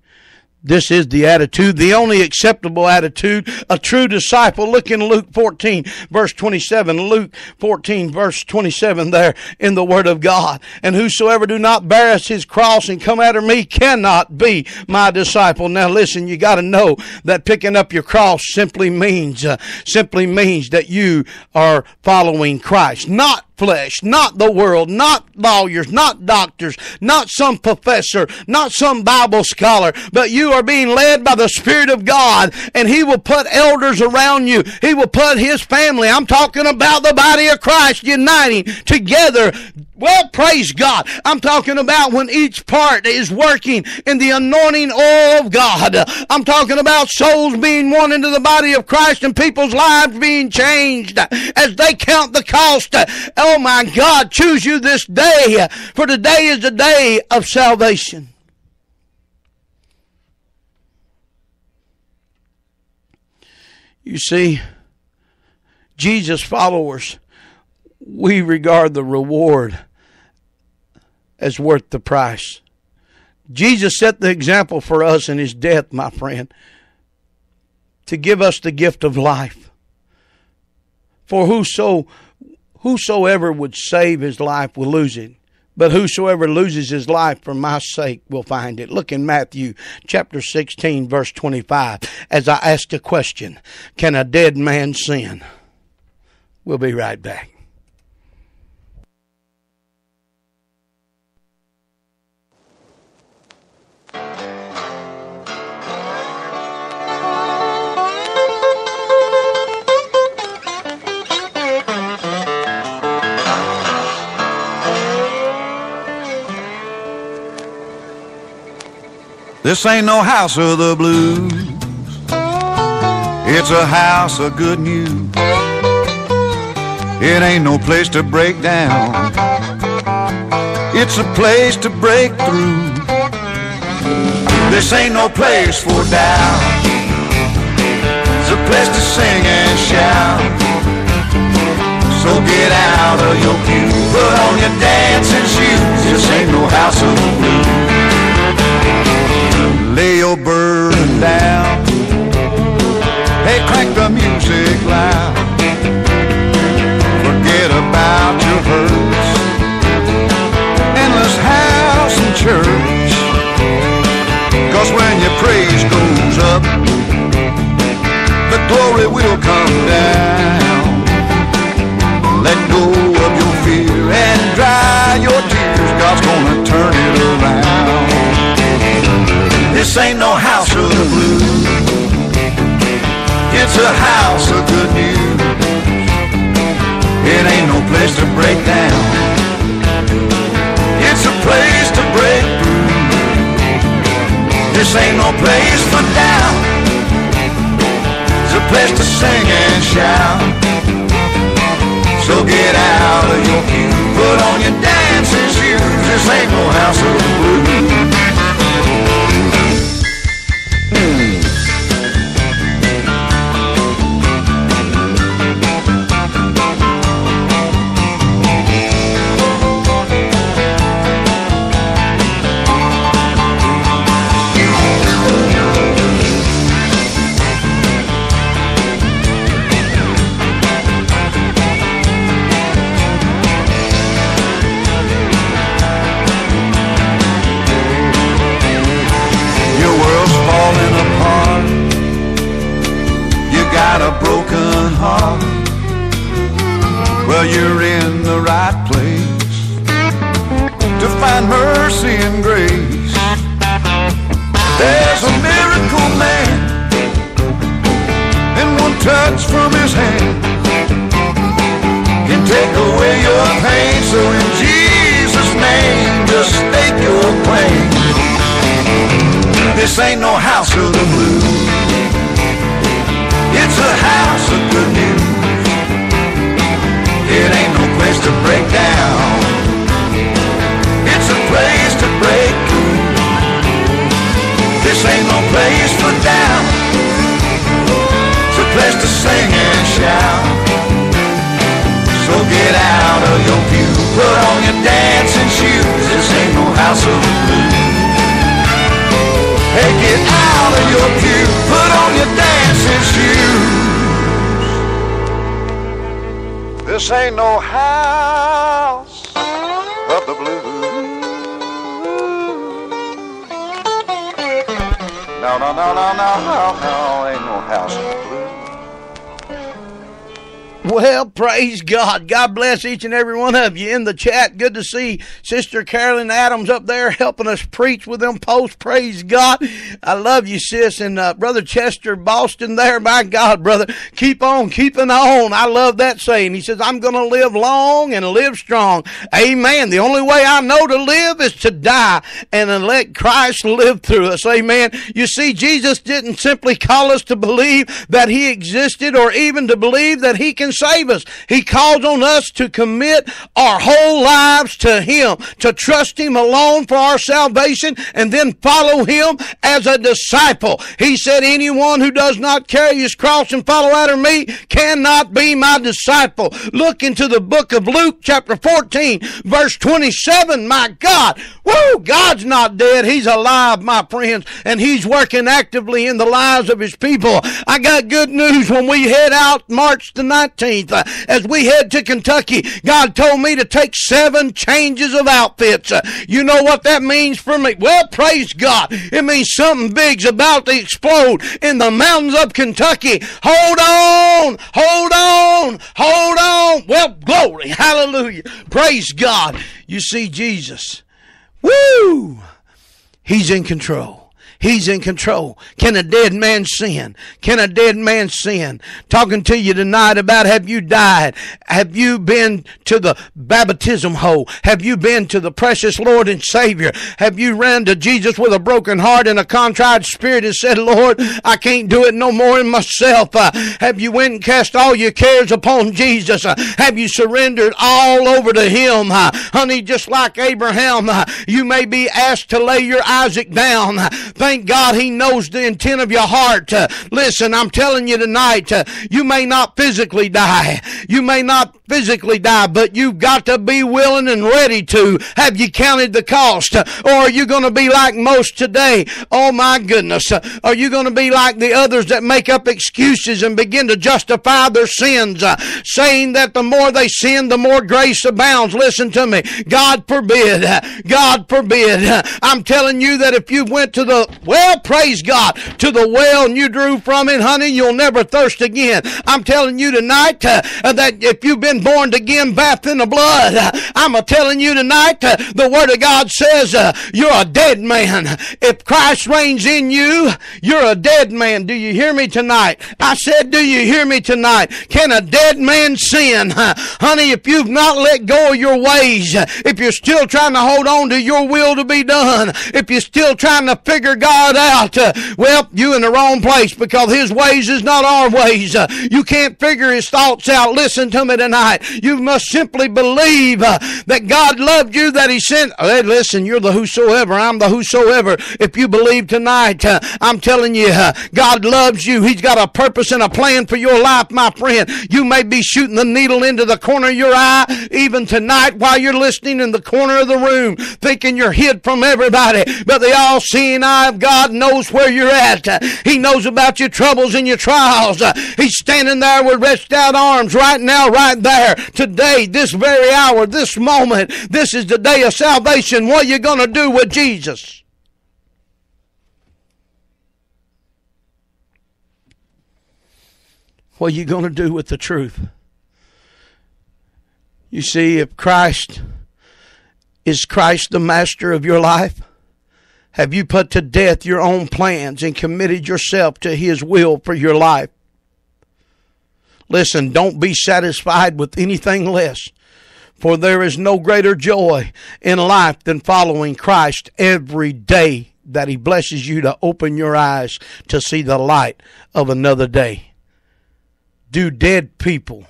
This is the attitude, the only acceptable attitude, a true disciple. Look in Luke 14, verse 27. Luke 14, verse 27 there in the Word of God. And whosoever do not bear his cross and come after me cannot be my disciple. Now listen, you got to know that picking up your cross simply means that you are following Christ, not flesh, not the world, not lawyers, not doctors, not some professor, not some Bible scholar, but you are being led by the Spirit of God, and he will put elders around you. He will put his family. I'm talking about the body of Christ uniting together. Well, praise God. I'm talking about when each part is working in the anointing oil of God. I'm talking about souls being won into the body of Christ and people's lives being changed as they count the cost. Oh my God, choose you this day, for today is the day of salvation. You see, Jesus' followers, we regard the reward as worth the price. Jesus set the example for us in his death, my friend, to give us the gift of life. For whosoever would save his life will lose it, but whosoever loses his life for my sake will find it. Look in Matthew chapter 16, verse 25, as I asked the question, can a dead man sin? We'll be right back. This ain't no house of the blues. It's a house of good news. It ain't no place to break down. It's a place to break through. This ain't no place for doubt. It's a place to sing and shout. So get out of your pew, put on your dancing shoes. This ain't no house of the blues. Lay your burden down. Hey, crank the music loud. Forget about your hurts. praise goes up, the glory will come down. Let go of your fear and dry your tears. God's gonna turn it around. This ain't no house of the blues. It's a house of good news. It ain't no place to break down. It's a place to break through. This ain't no place for doubt. It's a place to sing and shout. So get out of your pew, put on your dancing shoes. This ain't no house of the blues. You're in the right place to find mercy and grace. There's a miracle man and one touch from his hand can take away your pain. So in Jesus' name, just stake your claim. This ain't no house of the blues. It's a house of good news. It ain't no place to break down. It's a place to break through. This ain't no place for doubt. It's a place to sing and shout. So get out of your pew, put on your dancing shoes. This ain't no house of the blues. Hey, get out of your pew, put on your dancing shoes. This ain't no house of the blues. No, no, no, no, no, no, no, ain't no house of the blues. Well, praise God. God bless each and every one of you in the chat. Good to see Sister Carolyn Adams up there helping us preach with them posts. Praise God. I love you, sis. And Brother Chester Boston there, my God, brother, keep on keeping on. I love that saying. He says, I'm going to live long and live strong. Amen. The only way I know to live is to die and then let Christ live through us. Amen. You see, Jesus didn't simply call us to believe that he existed or even to believe that he can save us. He calls on us to commit our whole lives to him, to trust him alone for our salvation and then follow him as a disciple. He said, anyone who does not carry his cross and follow after me cannot be my disciple. Look into the book of Luke chapter 14 verse 27. My God, woo, God's not dead. He's alive, my friends, and he's working actively in the lives of his people. I got good news. When we head out March the 19th, as we head to Kentucky, God told me to take 7 changes of outfits. You know what that means for me? Well, praise God. It means something big's about to explode in the mountains of Kentucky. Hold on, hold on, hold on. Well, glory, hallelujah, praise God. You see, Jesus, woo, he's in control. He's in control. Can a dead man sin? Can a dead man sin? Talking to you tonight about, have you died? Have you been to the baptism hole? Have you been to the precious Lord and Savior? Have you ran to Jesus with a broken heart and a contrite spirit and said, Lord, I can't do it no more in myself? Have you went and cast all your cares upon Jesus? Have you surrendered all over to him? Honey, just like Abraham, you may be asked to lay your Isaac down. Thank God he knows the intent of your heart. Listen, I'm telling you tonight, you may not physically die. You may not physically die, but you've got to be willing and ready to. Have you counted the cost? Or are you going to be like most today? Oh, my goodness. Are you going to be like the others that make up excuses and begin to justify their sins, saying that the more they sin, the more grace abounds? Listen to me. God forbid. God forbid. I'm telling you that if you went to the Well, praise God. To the well and you drew from it, honey, you'll never thirst again. I'm telling you tonight that if you've been born again, bathed in the blood, I'm telling you tonight the Word of God says you're a dead man. If Christ reigns in you, you're a dead man. Do you hear me tonight? I said, do you hear me tonight? Can a dead man sin? Honey, if you've not let go of your ways, if you're still trying to hold on to your will to be done, if you're still trying to figure God out, well, you in the wrong place, because His ways is not our ways. You can't figure His thoughts out. Listen to me tonight. You must simply believe that God loved you, that He sent. Hey, listen, you're the whosoever. I'm the whosoever. If you believe tonight, I'm telling you, God loves you. He's got a purpose and a plan for your life, my friend. You may be shooting the needle into the corner of your eye even tonight while you're listening in the corner of the room, thinking you're hid from everybody. But the all-seeing eye of God knows where you're at. He knows about your troubles and your trials. He's standing there with stretched out arms right now, right there, today, this very hour, this moment. This is the day of salvation. What are you going to do with Jesus? What are you going to do with the truth? You see, if Christ is Christ the master of your life, have you put to death your own plans and committed yourself to His will for your life? Listen, don't be satisfied with anything less, for there is no greater joy in life than following Christ every day that He blesses you to open your eyes to see the light of another day. Do dead people?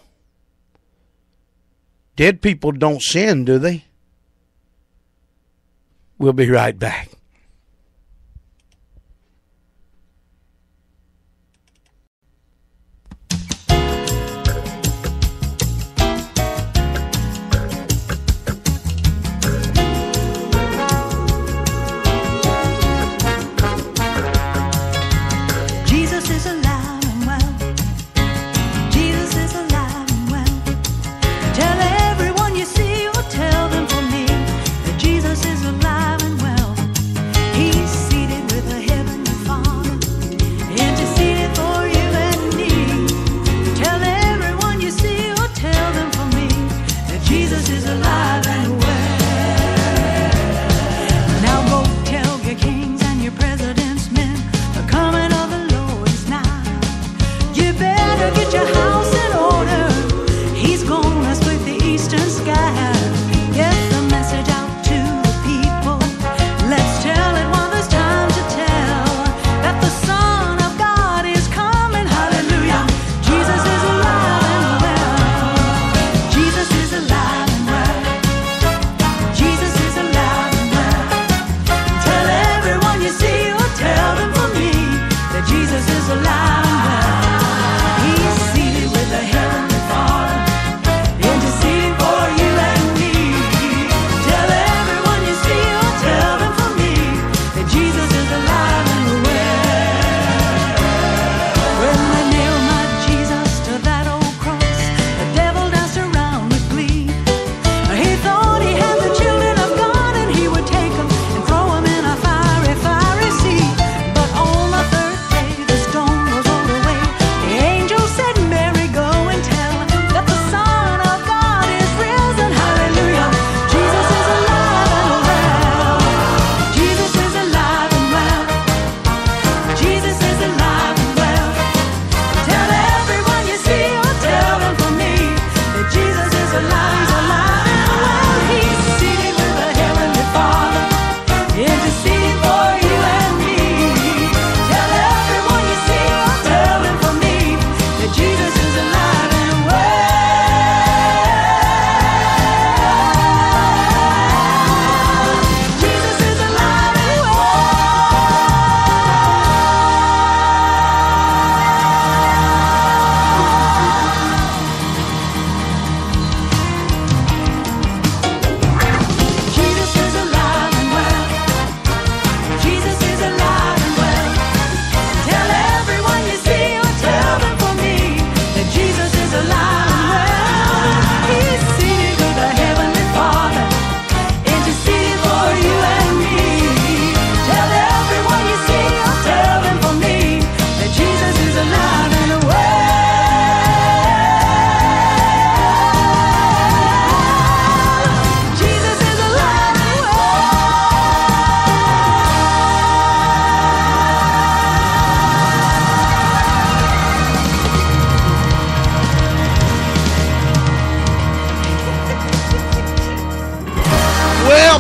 Dead people don't sin, do they? We'll be right back.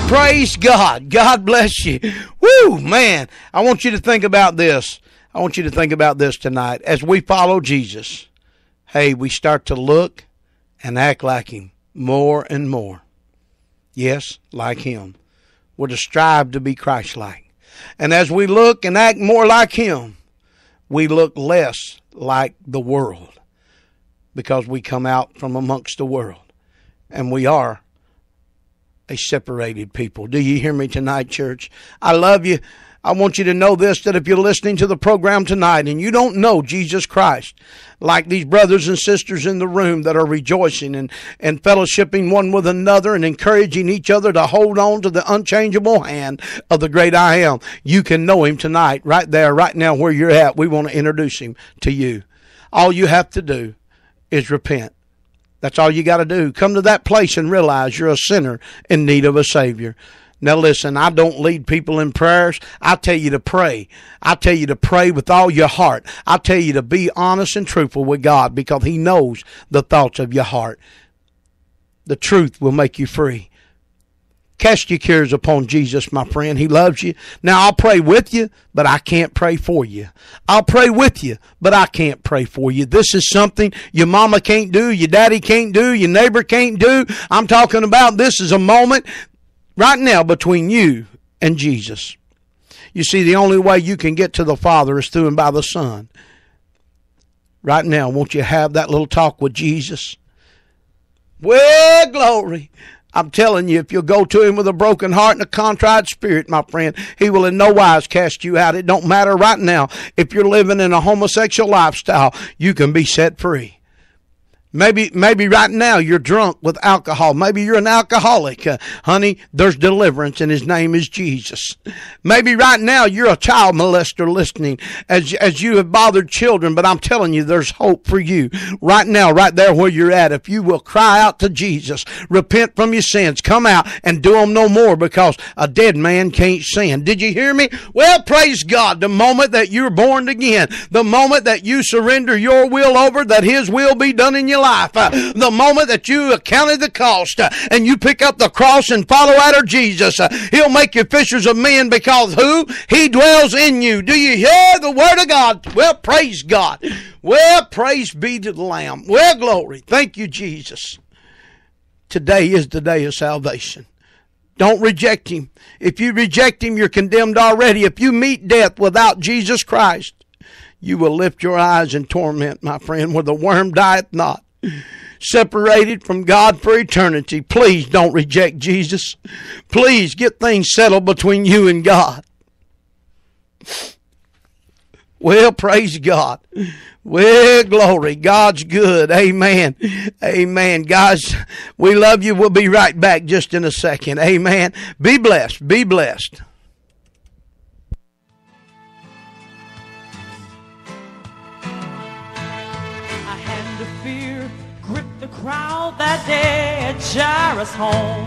Praise God. God bless you. Woo, man. I want you to think about this. I want you to think about this tonight. As we follow Jesus, hey, we start to look and act like him more and more. Yes, like him. We're to strive to be Christ-like. And as we look and act more like him, we look less like the world, because we come out from amongst the world and we are a separated people. Do you hear me tonight, church? I love you. I want you to know this, that if you're listening to the program tonight and you don't know Jesus Christ, like these brothers and sisters in the room that are rejoicing and fellowshipping one with another and encouraging each other to hold on to the unchangeable hand of the great I Am, you can know him tonight, right there, right now, where you're at. We want to introduce him to you. All you have to do is repent. That's all you got to do. Come to that place and realize you're a sinner in need of a Savior. Now listen, I don't lead people in prayers. I tell you to pray. I tell you to pray with all your heart. I tell you to be honest and truthful with God, because he knows the thoughts of your heart. The truth will make you free. Cast your cares upon Jesus, my friend. He loves you. Now, I'll pray with you, but I can't pray for you. I'll pray with you, but I can't pray for you. This is something your mama can't do, your daddy can't do, your neighbor can't do. I'm talking about this is a moment right now between you and Jesus. You see, the only way you can get to the Father is through and by the Son. Right now, won't you have that little talk with Jesus? Well, glory. I'm telling you, if you'll go to him with a broken heart and a contrite spirit, my friend, he will in no wise cast you out. It don't matter right now. If you're living in a homosexual lifestyle, you can be set free. Maybe right now you're drunk with alcohol. Maybe you're an alcoholic. Honey, there's deliverance, and his name is Jesus. Maybe right now you're a child molester listening as you have bothered children, but I'm telling you, there's hope for you. Right now, right there where you're at, if you will cry out to Jesus, repent from your sins, come out and do them no more, because a dead man can't sin. Did you hear me? Well, praise God, the moment that you're born again, the moment that you surrender your will over, that his will be done in your life, the moment that you accounted the cost and you pick up the cross and follow after Jesus, he'll make you fishers of men, because who? He dwells in you. Do you hear the word of God? Well, praise God. Well, praise be to the Lamb. Well, glory. Thank you, Jesus. Today is the day of salvation. Don't reject him. If you reject him, you're condemned already. If you meet death without Jesus Christ, you will lift your eyes in torment, my friend, where the worm dieth not. Separated from God for eternity. Please don't reject Jesus. Please get things settled between you and God. Well, praise God. Well, glory. God's good. Amen. Amen. Guys, we love you. We'll be right back just in a second. Amen. Be blessed. Be blessed. Crowd that day at Jairus' home,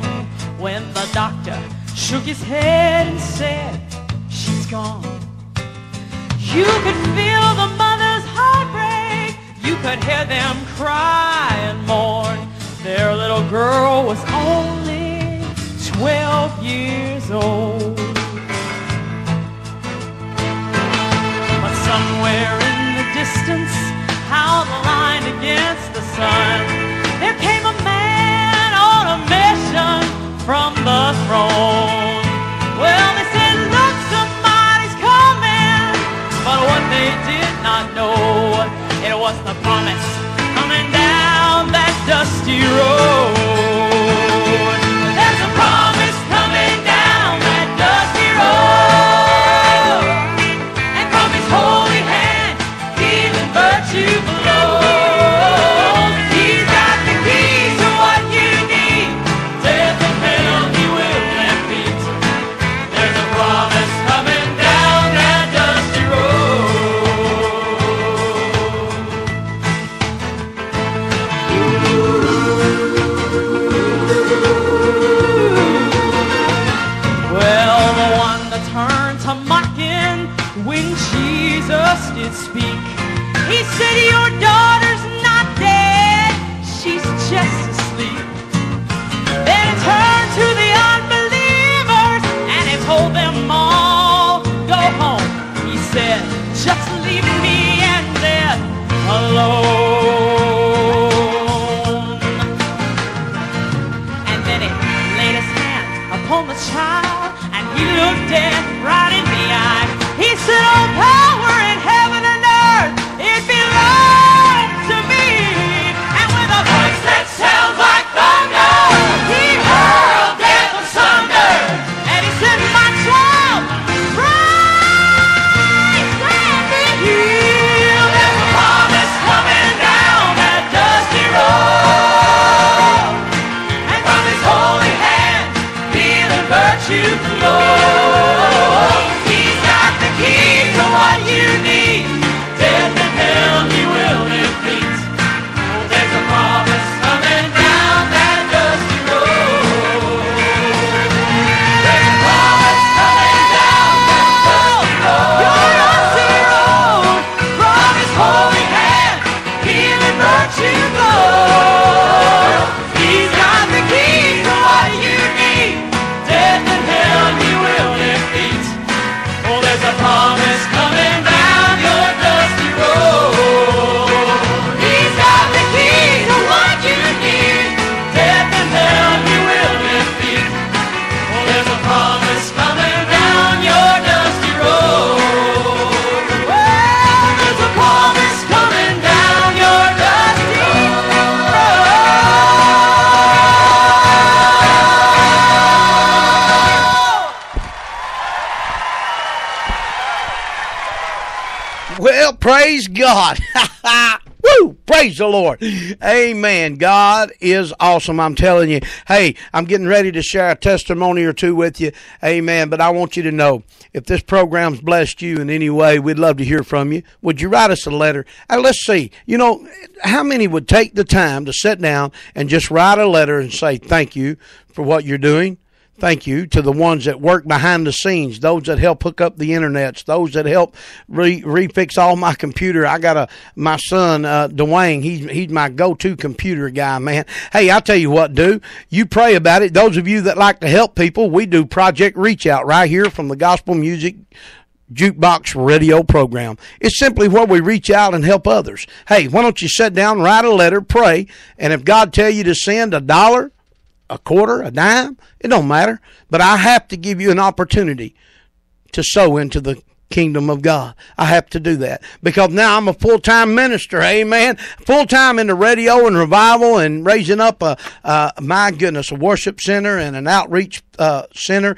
when the doctor shook his head and said, she's gone. You could feel the mother's heartbreak. You could hear them cry and mourn. Their little girl was only 12 years old. But somewhere in the distance, outlined against the sun, there came a man on a mission from the throne. Well, they said, look, somebody's coming. But what they did not know, it was the promise coming down that dusty road. There's a promise coming down that dusty road, and from his holy hand, healing virtue flows. Speak. He said, your daughter's not dead, she's just asleep. Then he turned to the unbelieving. alone. And then he laid his hand upon the child, and he looked death right in the eye. He said, "Oh, power in heaven and earth, it belongs to me." And with a voice that sounds like thunder, he hurled death asunder, and he said, "My child, rise and be healed." There's a promise coming down that dusty road, and from his holy hand, healing virtue flows. He's got the key to what you need. Death and hell he will defeat. Oh, there's a promise coming down that dusty road. There's a promise coming down that dusty road. Your dusty road, from his holy hand, healing virtue flows. He's got the key to what you need. Death and hell he will defeat. Oh, there's a promise coming down your dusty road. He's got the key to what you need. Death and hell he will defeat. Oh, there's a promise coming down your dusty road. Well, there's a promise coming down your dusty road. Well, praise God. Woo! Praise the Lord. Amen. God is awesome. I'm telling you. Hey, I'm getting ready to share a testimony or two with you. Amen. But I want you to know, if this program's blessed you in any way, we'd love to hear from you. Would you write us a letter? Let's see. You know, how many would take the time to sit down and just write a letter and say, "Thank you for what you're doing"? Thank you to the ones that work behind the scenes, those that help hook up the internets, those that help refix all my computer. I got my son, Dwayne. He's my go-to computer guy, man. Hey, I'll tell you what, dude. You pray about it. Those of you that like to help people, we do Project Reach Out right here from the Gospel Music Jukebox radio program. It's simply where we reach out and help others. Hey, why don't you sit down, write a letter, pray, and if God tell you to send $1, a quarter, a dime, it don't matter. But I have to give you an opportunity to sow into the kingdom of God. I have to do that because now I'm a full-time minister. Amen. Full-time in the radio and revival and raising up a worship center and an outreach center.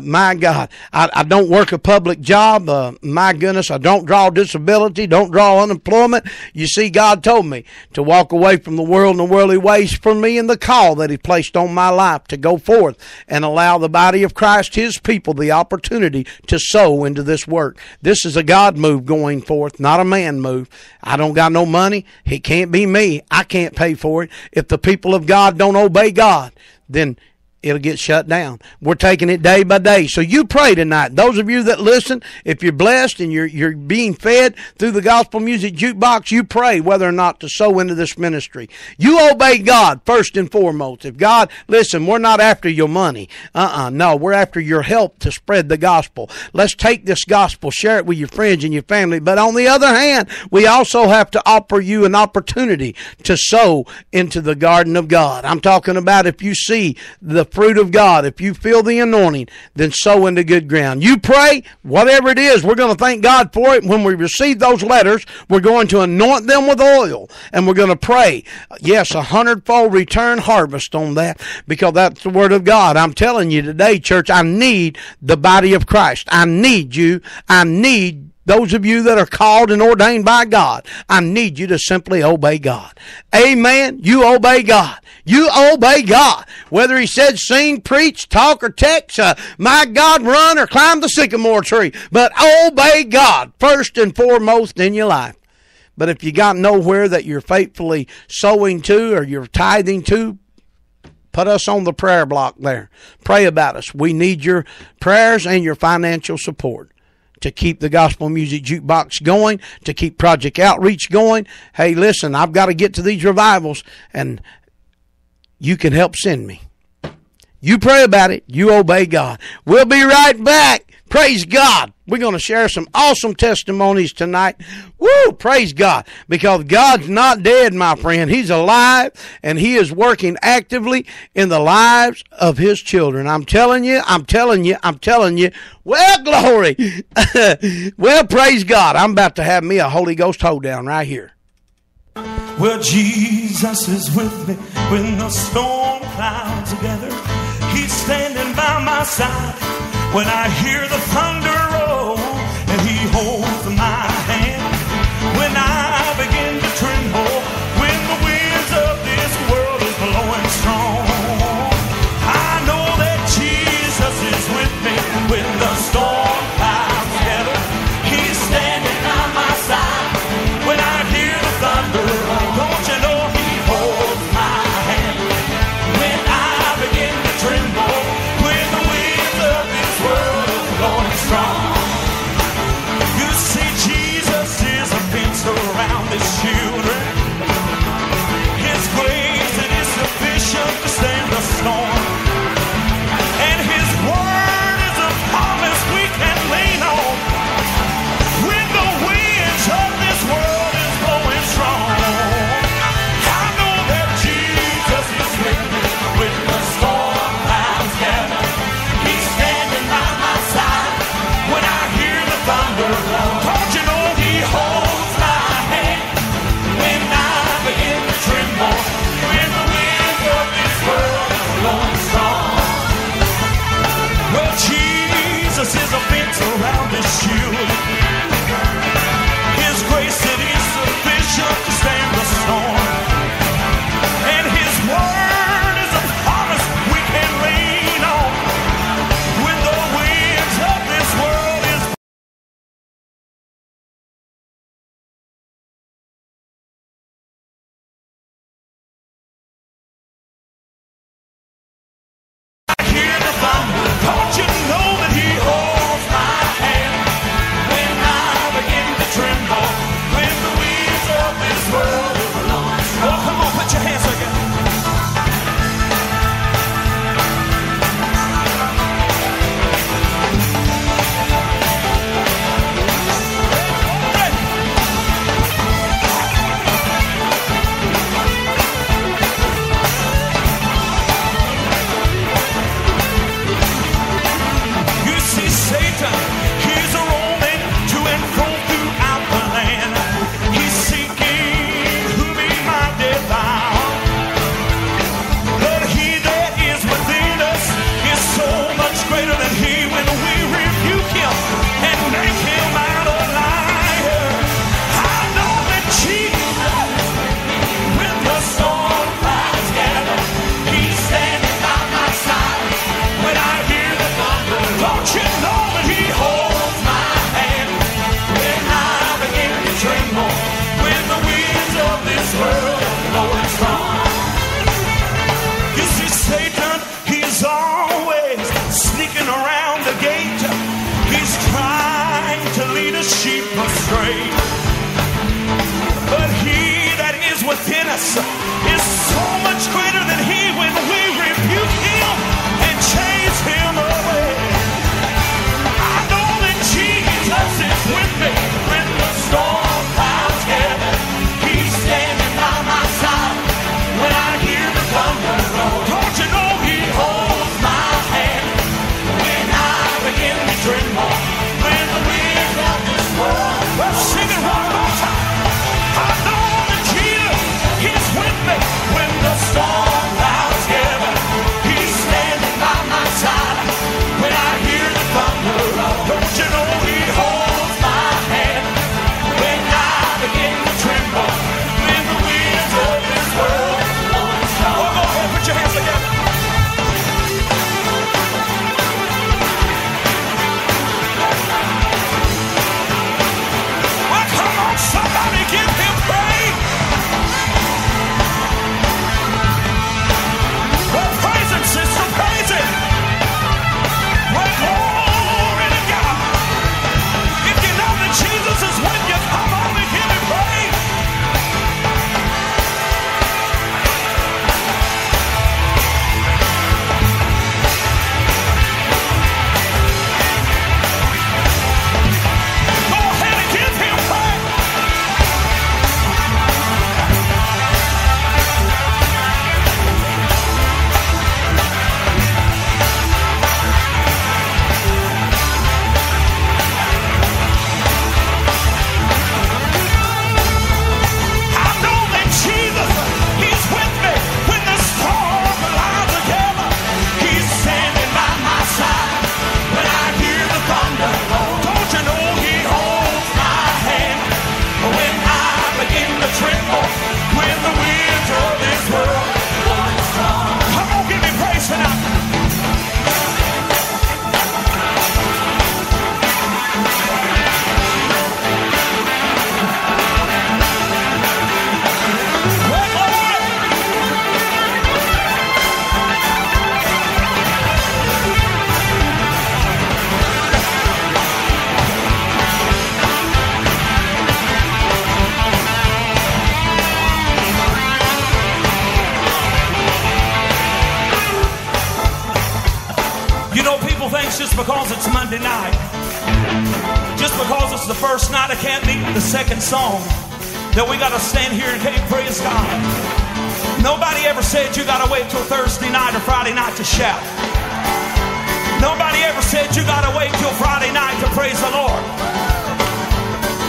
My God, I don't work a public job. My goodness, I don't draw disability, don't draw unemployment. You see, God told me to walk away from the world and the worldly ways for me and the call that he placed on my life to go forth and allow the body of Christ, his people, the opportunity to sow into this work. This is a God move going forth, not a man move. I don't got no money. It can't be me. I can't pay for it. If the people of God don't obey God, then it'll get shut down. We're taking it day by day. So you pray tonight. Those of you that listen, if you're blessed and you're being fed through the Gospel Music Jukebox, you pray whether or not to sow into this ministry. You obey God first and foremost. If God, listen, we're not after your money. No, we're after your help to spread the gospel. Let's take this gospel, share it with your friends and your family. But on the other hand, we also have to offer you an opportunity to sow into the garden of God. I'm talking about if you see the fruit of God, if you feel the anointing, then sow into good ground. You pray, whatever it is, we're going to thank God for it. When we receive those letters, we're going to anoint them with oil, and we're going to pray, yes, 100-fold return harvest on that, because that's the word of God. I'm telling you today, church, I need the body of Christ. I need you. I need those of you that are called and ordained by God. I need you to simply obey God. Amen. You obey God. You obey God. Whether he said sing, preach, talk, or text, my God, run or climb the sycamore tree. But obey God first and foremost in your life. But if you got nowhere that you're faithfully sowing to or you're tithing to, put us on the prayer block there. Pray about us. We need your prayers and your financial support to keep the Gospel Music Jukebox going, to keep Project Outreach going. Hey, listen, I've got to get to these revivals, and you can help send me. You pray about it. You obey God. We'll be right back. Praise God. We're going to share some awesome testimonies tonight. Woo! Praise God. Because God's not dead, my friend. He's alive, and He is working actively in the lives of His children. I'm telling you. Well, glory. Well, praise God. I'm about to have me a Holy Ghost hold down right here. Well, Jesus is with me when the storm clouds are gathered. He's standing by my side when I hear the thunder roll, and He holds my hand when I begin to tremble, when the winds of this world is blowing strong. I know that Jesus is with me when the storm clouds are gathered. He's standing by my side when I hear the thunder roll. Don't you know He holds my hand when I begin to tremble, when the winds of this world is blowing strong. You see, Jesus is a fence around His children. His grace, it is sufficient to stand the storm. And His word is a promise we can lean on. When the winds of this world is blowing strong, I know that Jesus is with me when the storm clouds gather. He's standing by my side when I hear the thunder roll. Don't you know He holds my hand when I begin to tremble, when the winds of this world is blowing strong. Well, Jesus is a fence around His shield. His grace, it is sufficient to stand the storm. And His word is a promise we can lean on. When the winds of this world is I hear the thunder. Don't you know that He holds my hand when I begin to tremble, when the winds of this world is blowing strong? Oh, come on, put your hands together. You see, Satan, he's a roaming to and fro throughout the land. He's seeking whom he might devour. But He that is within us is so much greater than he. When we rebuke him and make him out a liar, I know that Jesus is with me when the storm clouds gather. He's standing by my side when I hear the thunder. Don't you know that He holds my hand when I begin to tremble, when the winds of this world are blowing strong? You see, Satan, he's always sneaking around the gate. He's trying to lead a sheep astray. But He that is within us is so much greater than he. When we rebuke him and chase him away, I know that Jesus is with me when the storm clouds gather. He's standing by my side when I hear the thunder roll. Don't you know He holds my hand when I begin to tremble, when the winds of this world. Well, sing it one more time. I know that Jesus is with me just because it's Monday night, just because it's the first night of Camp Meeting, the second song, that we got to stand here and hey, praise God. Nobody ever said you got to wait till Thursday night or Friday night to shout. Nobody ever said you got to wait till Friday night to praise the Lord.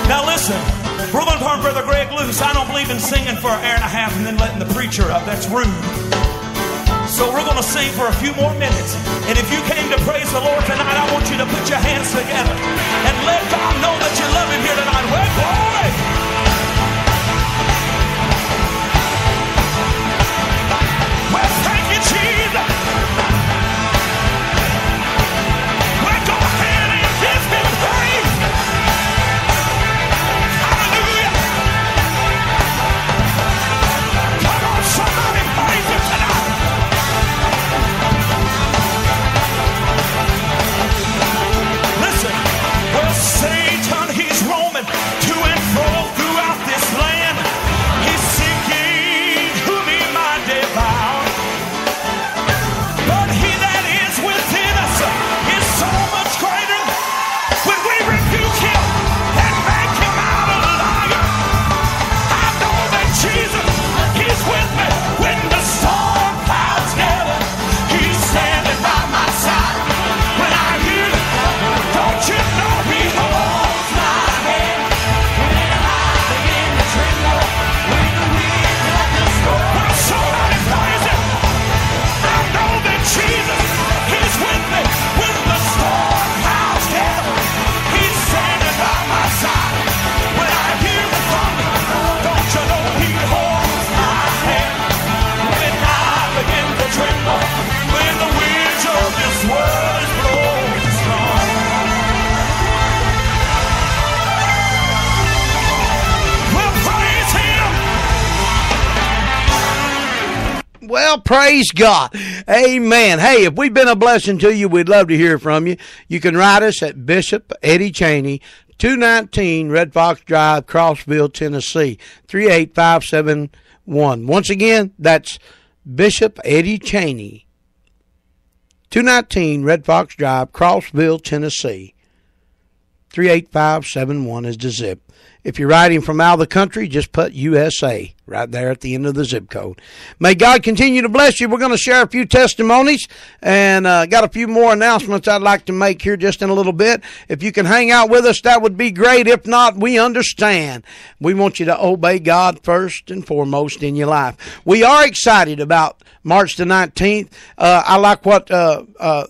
Now listen, we're going to turn Brother Greg loose. I don't believe in singing for an hour and a half and then letting the preacher up. That's rude. So we're going to sing for a few more minutes. And if you came to praise the Lord tonight, I want you to put your hands together and let God know that you love Him here tonight. Well, glory! Well, thank you, Jesus! Well, go ahead and give Him praise! Hallelujah! Come on, somebody praise Him tonight! Satan, he's roaming to and fro throughout this land. He's seeking whom he might devour. But he that is within us is so much greater. When we rebuke him and make him out a liar, I know that Jesus, he's with me when the storm clouds gather. He's standing by my side. When I hear it, don't you know? Well, praise God. Amen. Hey, if we've been a blessing to you, we'd love to hear from you. You can write us at Bishop Eddie Chaney, 219 Red Fox Drive, Crossville, Tennessee, 38571. Once again, that's Bishop Eddie Chaney, 219 Red Fox Drive, Crossville, Tennessee, 38571 is the zip. If you're writing from out of the country, just put USA right there at the end of the zip code. May God continue to bless you. We're going to share a few testimonies and got a few more announcements I'd like to make here just in a little bit. If you can hang out with us, that would be great. If not, we understand. We want you to obey God first and foremost in your life. We are excited about March the 19th. I like what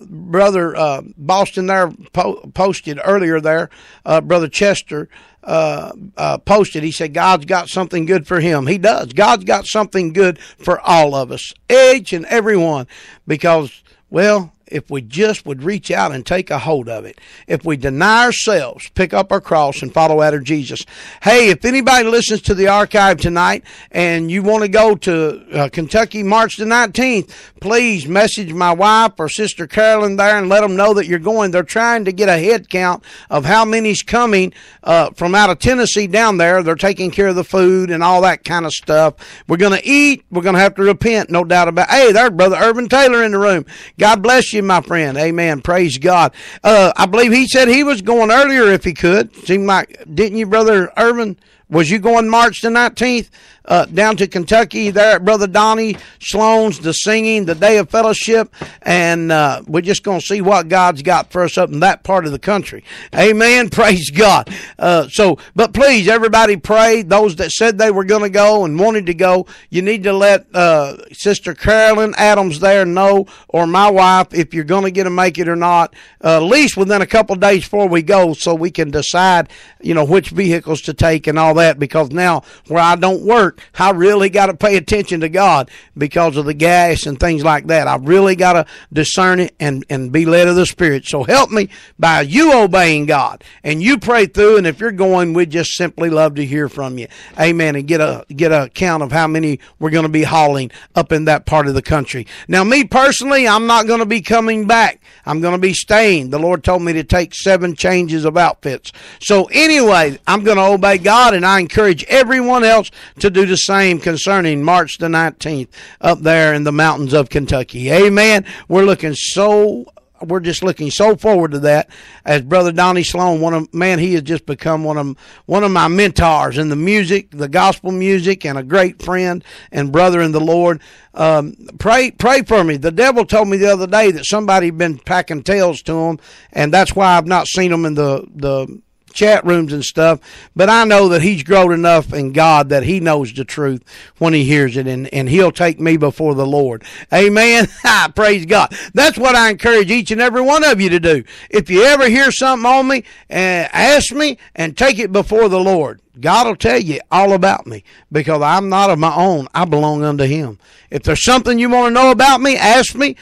Brother Boston there posted earlier there, Brother Chester posted. He said, God's got something good for him. He does. God's got something good for all of us, each and every one, because, well, if we just would reach out and take a hold of it, if we deny ourselves, pick up our cross and follow after Jesus. Hey, if anybody listens to the archive tonight and you want to go to Kentucky March the 19th, please message my wife or Sister Carolyn there and let them know that you're going. They're trying to get a head count of how many's coming from out of Tennessee down there. They're taking care of the food and all that kind of stuff. We're going to eat. We're going to have to repent, no doubt about it. Hey, there's Brother Irvin Taylor in the room. God bless you, my friend. Amen. Praise God. I believe he said he was going earlier if he could. Seemed like, didn't you, Brother Irvin? Was you going March the 19th down to Kentucky there at Brother Donnie Sloan's, the singing, the day of fellowship, and we're just going to see what God's got for us up in that part of the country. Amen. Praise God. But please, everybody pray. Those that said they were going to go and wanted to go, you need to let Sister Carolyn Adams there know, or my wife, if you're going to get to make it or not, at least within a couple days before we go, so we can decide, you know, which vehicles to take and all that, because now where I don't work, I really got to pay attention to God because of the gas and things like that. I really got to discern it and be led of the Spirit. So help me by you obeying God, and you pray through, and if you're going, we just simply love to hear from you. Amen. And get a count of how many we're going to be hauling up in that part of the country. Now, me personally, I'm not going to be coming back. I'm going to be staying. The Lord told me to take 7 changes of outfits. So anyway, I'm going to obey God, and I encourage everyone else to do the same concerning March the 19th up there in the mountains of Kentucky. Amen. We're looking so we're just looking so forward to that. As Brother Donnie Sloan, he has just become one of my mentors in the music, the gospel music, and a great friend and brother in the Lord. Pray for me. The devil told me the other day that somebody been packing tails to him, and that's why I've not seen him in the chat rooms and stuff, but I know that he's grown enough in God that he knows the truth when he hears it, and he'll take me before the Lord. Amen. Praise God. That's what I encourage each and every one of you to do. If you ever hear something on me, ask me and take it before the Lord. God will tell you all about me, because I'm not of my own. I belong unto him. If there's something you want to know about me, ask me.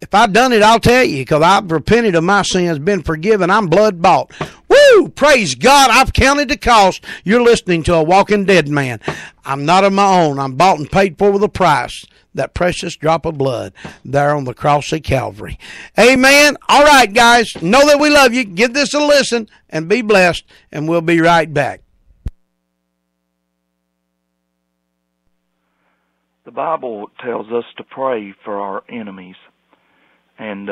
If I've done it, I'll tell you, because I've repented of my sins, been forgiven. I'm blood-bought. Woo! Praise God. I've counted the cost. You're listening to a walking dead man. I'm not of my own. I'm bought and paid for with a price, that precious drop of blood there on the cross of Calvary. Amen. All right, guys. Know that we love you. Give this a listen and be blessed, and we'll be right back. The Bible tells us to pray for our enemies. And,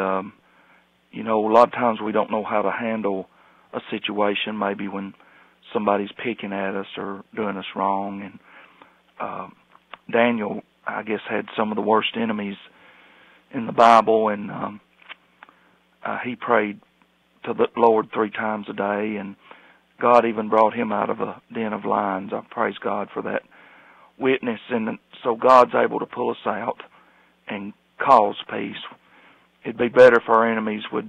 you know, a lot of times we don't know how to handle a situation, maybe when somebody's picking at us or doing us wrong. And Daniel, I guess, had some of the worst enemies in the Bible, and he prayed to the Lord 3 times a day, and God even brought him out of a den of lions. I praise God for that witness. And so God's able to pull us out and cause peace. It'd be better if our enemies would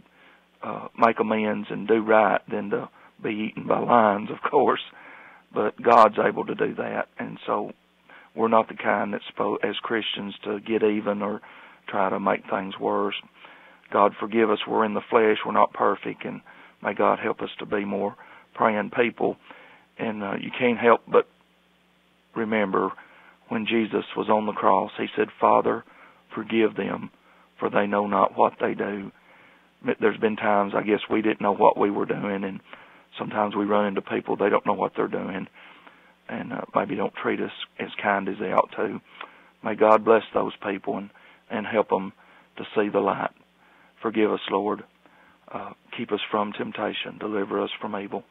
make amends and do right than to be eaten by lions, of course. But God's able to do that. And so we're not the kind that's supposed, as Christians, to get even or try to make things worse. God forgive us. We're in the flesh. We're not perfect. And may God help us to be more praying people. And you can't help but remember when Jesus was on the cross, he said, "Father, forgive them, for they know not what they do." There's been times, I guess, we didn't know what we were doing, and sometimes we run into people, they don't know what they're doing, and maybe don't treat us as kind as they ought to. May God bless those people and help them to see the light. Forgive us, Lord. Keep us from temptation. Deliver us from evil.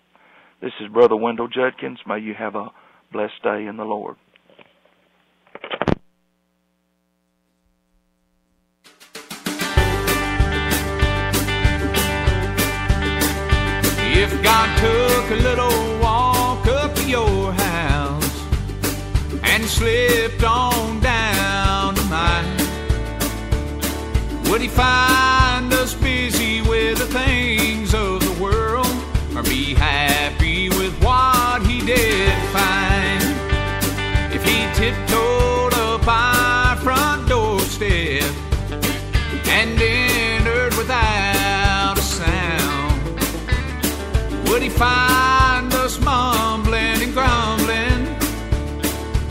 This is Brother Wendell Judkins. May you have a blessed day in the Lord. If God took a little walk up to your house and slipped on down to mine, would he find us busy with the things of the world, or be happy with what he did find? If he tiptoed up our front doorstep and entered without a sound, would he find us mumbling and grumbling,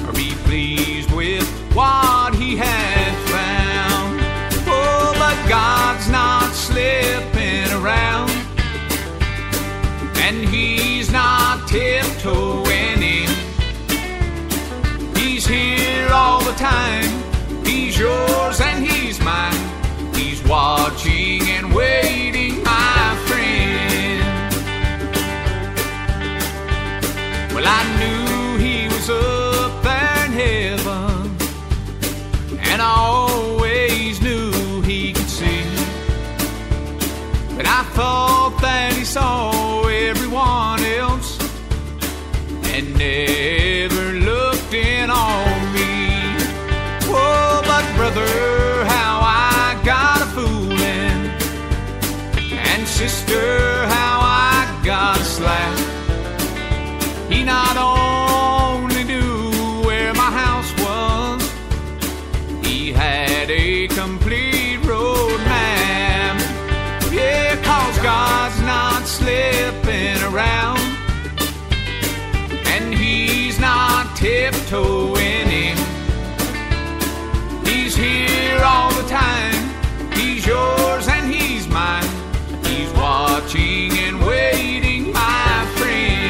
or be pleased with what he had found? Oh, but God's not slipping around, and he's not tiptoeing in. He's here all the time. He's yours and he's mine. He's watching and waiting, my friend. Well, I knew he was up there in heaven, and I always knew he could see. But I thought that he saw everyone else and never looked in on me. Oh, but brother, how I got a fooling, and sister, how I got a slap. He not only knew where my house was, he had a complete road map. Yeah, 'cause God's not slipping around, and he's not tiptoeing in. He's here all the time. He's yours and he's mine. He's watching and waiting, my friend.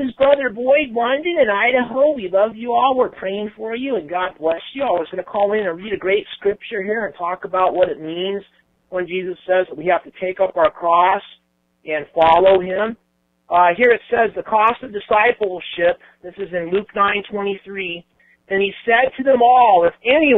is Brother Boyd London in Idaho. We love you all. We're praying for you, and God bless you. I was going to call in and read a great scripture here and talk about what it means when Jesus says that we have to take up our cross and follow him. Here it says, the cost of discipleship, this is in Luke 9:23, and he said to them all, if any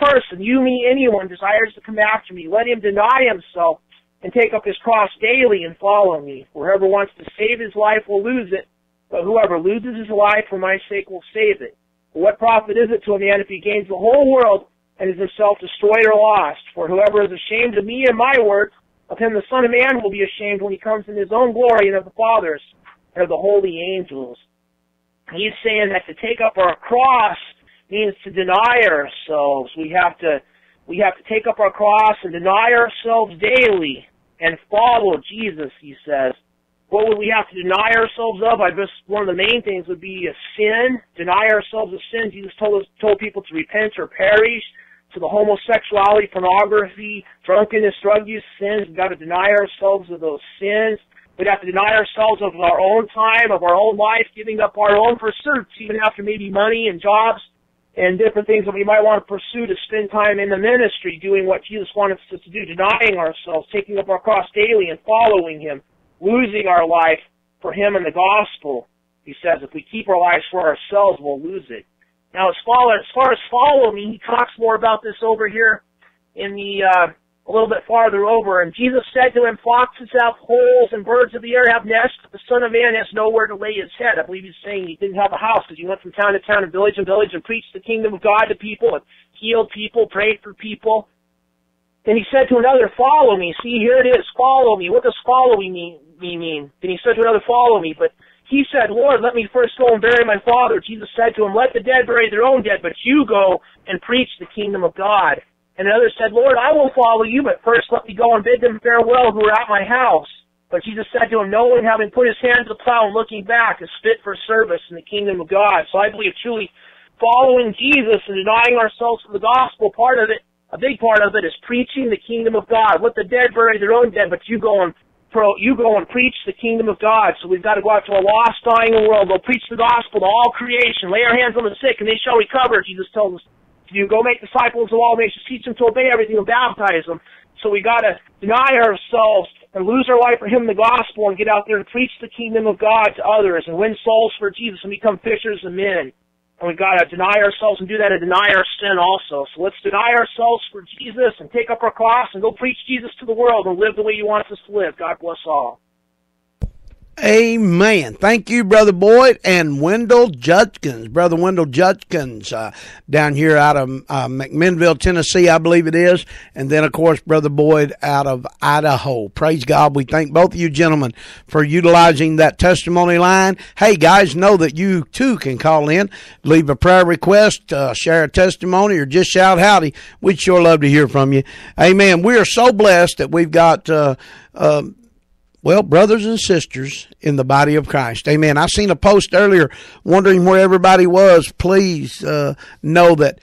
person, you, me, anyone, desires to come after me, let him deny himself and take up his cross daily and follow me. For whoever wants to save his life will lose it, but whoever loses his life for my sake will save it. For what profit is it to a man if he gains the whole world and is himself destroyed or lost? For whoever is ashamed of me and my words, of him the Son of Man will be ashamed when he comes in his own glory and of the Father's and of the holy angels. He's saying that to take up our cross means to deny ourselves. We have to take up our cross and deny ourselves daily and follow Jesus, he says. What would we have to deny ourselves of? I guess one of the main things would be a sin. Deny ourselves of sin. Jesus told people to repent or perish. To the homosexuality, pornography, drunkenness, drug use, sins. We've got to deny ourselves of those sins. We'd have to deny ourselves of our own time, of our own life, giving up our own pursuits, even after maybe money and jobs and different things that we might want to pursue to spend time in the ministry, doing what Jesus wanted us to do, denying ourselves, taking up our cross daily and following him, losing our life for him and the gospel. He says, if we keep our lives for ourselves, we'll lose it. Now, as far as follow me, he talks more about this over here in the, a little bit farther over. And Jesus said to him, foxes have holes and birds of the air have nests, but the Son of Man has nowhere to lay his head. I believe he's saying he didn't have a house because he went from town to town and village to village and preached the kingdom of God to people and healed people, prayed for people. Then he said to another, follow me. See, here it is, follow me. What does following me mean? Then he said to another, follow me. But he said, Lord, let me first go and bury my father. Jesus said to him, let the dead bury their own dead, but you go and preach the kingdom of God. And another said, Lord, I will follow you, but first let me go and bid them farewell who are at my house. But Jesus said to him, no one, having put his hand to the plow and looking back, is fit for service in the kingdom of God. So I believe truly following Jesus and denying ourselves for the gospel, part of it, a big part of it, is preaching the kingdom of God. Let the dead bury their own dead, but you go and preach the kingdom of God. So we've got to go out to a lost, dying world. Go preach the gospel to all creation. Lay our hands on the sick, and they shall recover. Jesus tells us to do. Go make disciples of all nations. Teach them to obey everything and baptize them. So we got to deny ourselves and lose our life for him, the gospel, and get out there and preach the kingdom of God to others and win souls for Jesus and become fishers of men. And we've got to deny ourselves and do that and deny our sin also. So let's deny ourselves for Jesus and take up our cross and go preach Jesus to the world and live the way he wants us to live. God bless all. Amen. Thank you, Brother Boyd and Wendell Judkins. Brother Wendell Judkins down here out of McMinnville, Tennessee, I believe it is. And then, of course, Brother Boyd out of Idaho. Praise God. We thank both of you gentlemen for utilizing that testimony line. Hey, guys, know that you, too, can call in, leave a prayer request, share a testimony, or just shout howdy. We'd sure love to hear from you. Amen. We are so blessed that we've got well, brothers and sisters in the body of Christ. Amen. I seen a post earlier wondering where everybody was. Please know that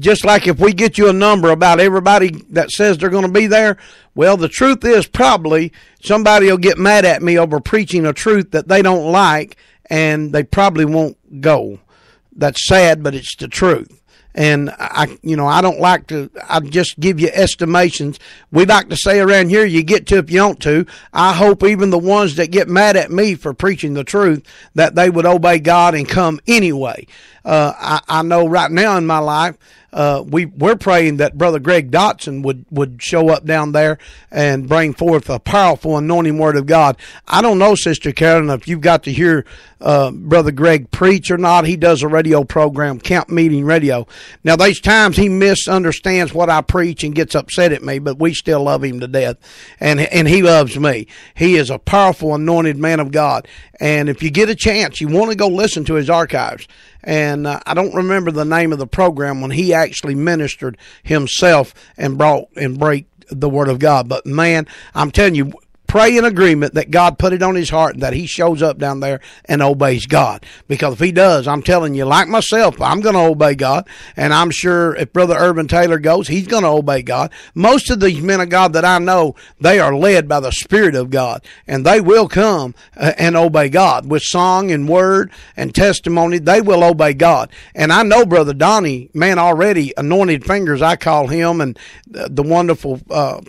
just like if we get you a number about everybody that says they're going to be there, well, the truth is probably somebody will get mad at me over preaching a truth that they don't like, and they probably won't go. That's sad, but it's the truth. And I don't like to, I just give you estimations. We like to say around here, you get to if you want to. I hope even the ones that get mad at me for preaching the truth, that they would obey God and come anyway. I know right now in my life, we're praying that Brother Greg Dotson would show up down there and bring forth a powerful anointing word of God. I don't know, Sister Karen, if you've got to hear Brother Greg preach or not. He does a radio program, Camp Meeting Radio. Now, there's times he misunderstands what I preach and gets upset at me, but we still love him to death, and he loves me. He is a powerful, anointed man of God, and if you get a chance, you want to go listen to his archives. And I don't remember the name of the program when he actually ministered himself and brought and break the word of God. But man, I'm telling you, pray in agreement that God put it on his heart and that he shows up down there and obeys God. Because if he does, I'm telling you, like myself, I'm going to obey God. And I'm sure if Brother Irvin Taylor goes, he's going to obey God. Most of these men of God that I know, they are led by the Spirit of God. And they will come and obey God with song and word and testimony. They will obey God. And I know Brother Donnie, man, already anointed fingers, I call him, and the wonderful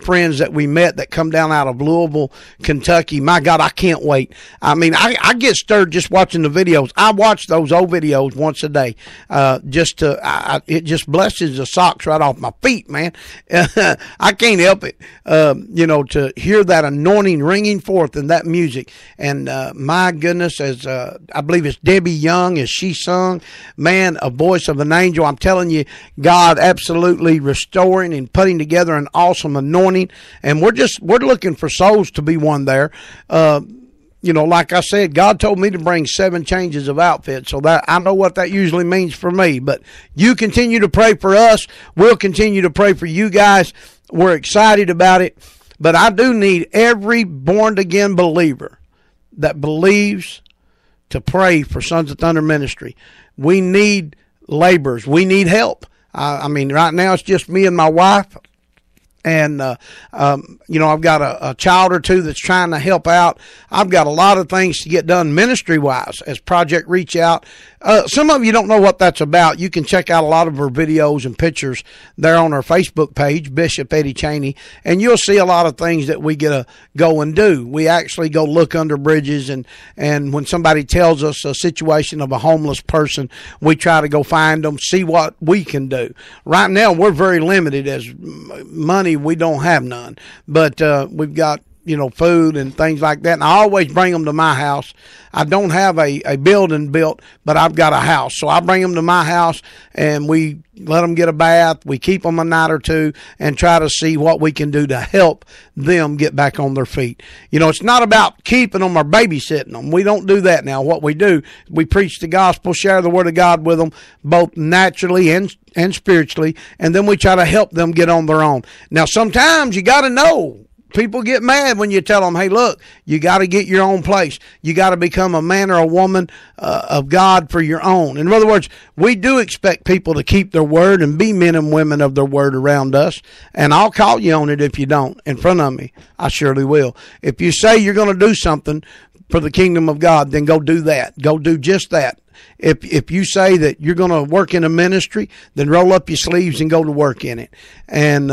friends that we met that come down out of Louisville, Kentucky. My God, I can't wait. I mean, I get stirred just watching the videos. I watch those old videos once a day. It just blesses the socks right off my feet, man. I can't help it, to hear that anointing ringing forth in that music. And my goodness, as I believe it's Debbie Young, as she sung, man, a voice of an angel. I'm telling you, God absolutely restoring and putting together an awesome anointing. And we're looking for souls to be won there. Like I said, God told me to bring 7 changes of outfit, so that I know what that usually means for me. But you continue to pray for us. We'll continue to pray for you guys. We're excited about it. But I do need every born-again believer that believes to pray for Sons of Thunder Ministry. We need laborers. We need help. I mean, right now it's just me and my wife. And, I've got a child or two that's trying to help out. I've got a lot of things to get done ministry-wise as Project Reach Out. Some of you don't know what that's about. You can check out a lot of her videos and pictures there on our Facebook page, Bishop Eddie Chaney, and you'll see a lot of things that we get to go and do. We actually go look under bridges, and when somebody tells us a situation of a homeless person, we try to go find them, see what we can do. Right now, we're very limited as money. We don't have none, but we've got food and things like that, and I always bring them to my house. I don't have a building built, but I've got a house, so I bring them to my house, and we let them get a bath. We keep them a night or two and try to see what we can do to help them get back on their feet. It's not about keeping them or babysitting them. We don't do that now. What we do, we preach the gospel, share the word of God with them, both naturally and spiritually, and then we try to help them get on their own. Now, sometimes you got to know. People get mad when you tell them, hey, look, you got to get your own place. You got to become a man or a woman of God for your own. In other words, we do expect people to keep their word and be men and women of their word around us. And I'll call you on it if you don't in front of me. I surely will. If you say you're going to do something for the kingdom of God, then go do that. Go do just that. If you say that you're going to work in a ministry, then roll up your sleeves and go to work in it. And,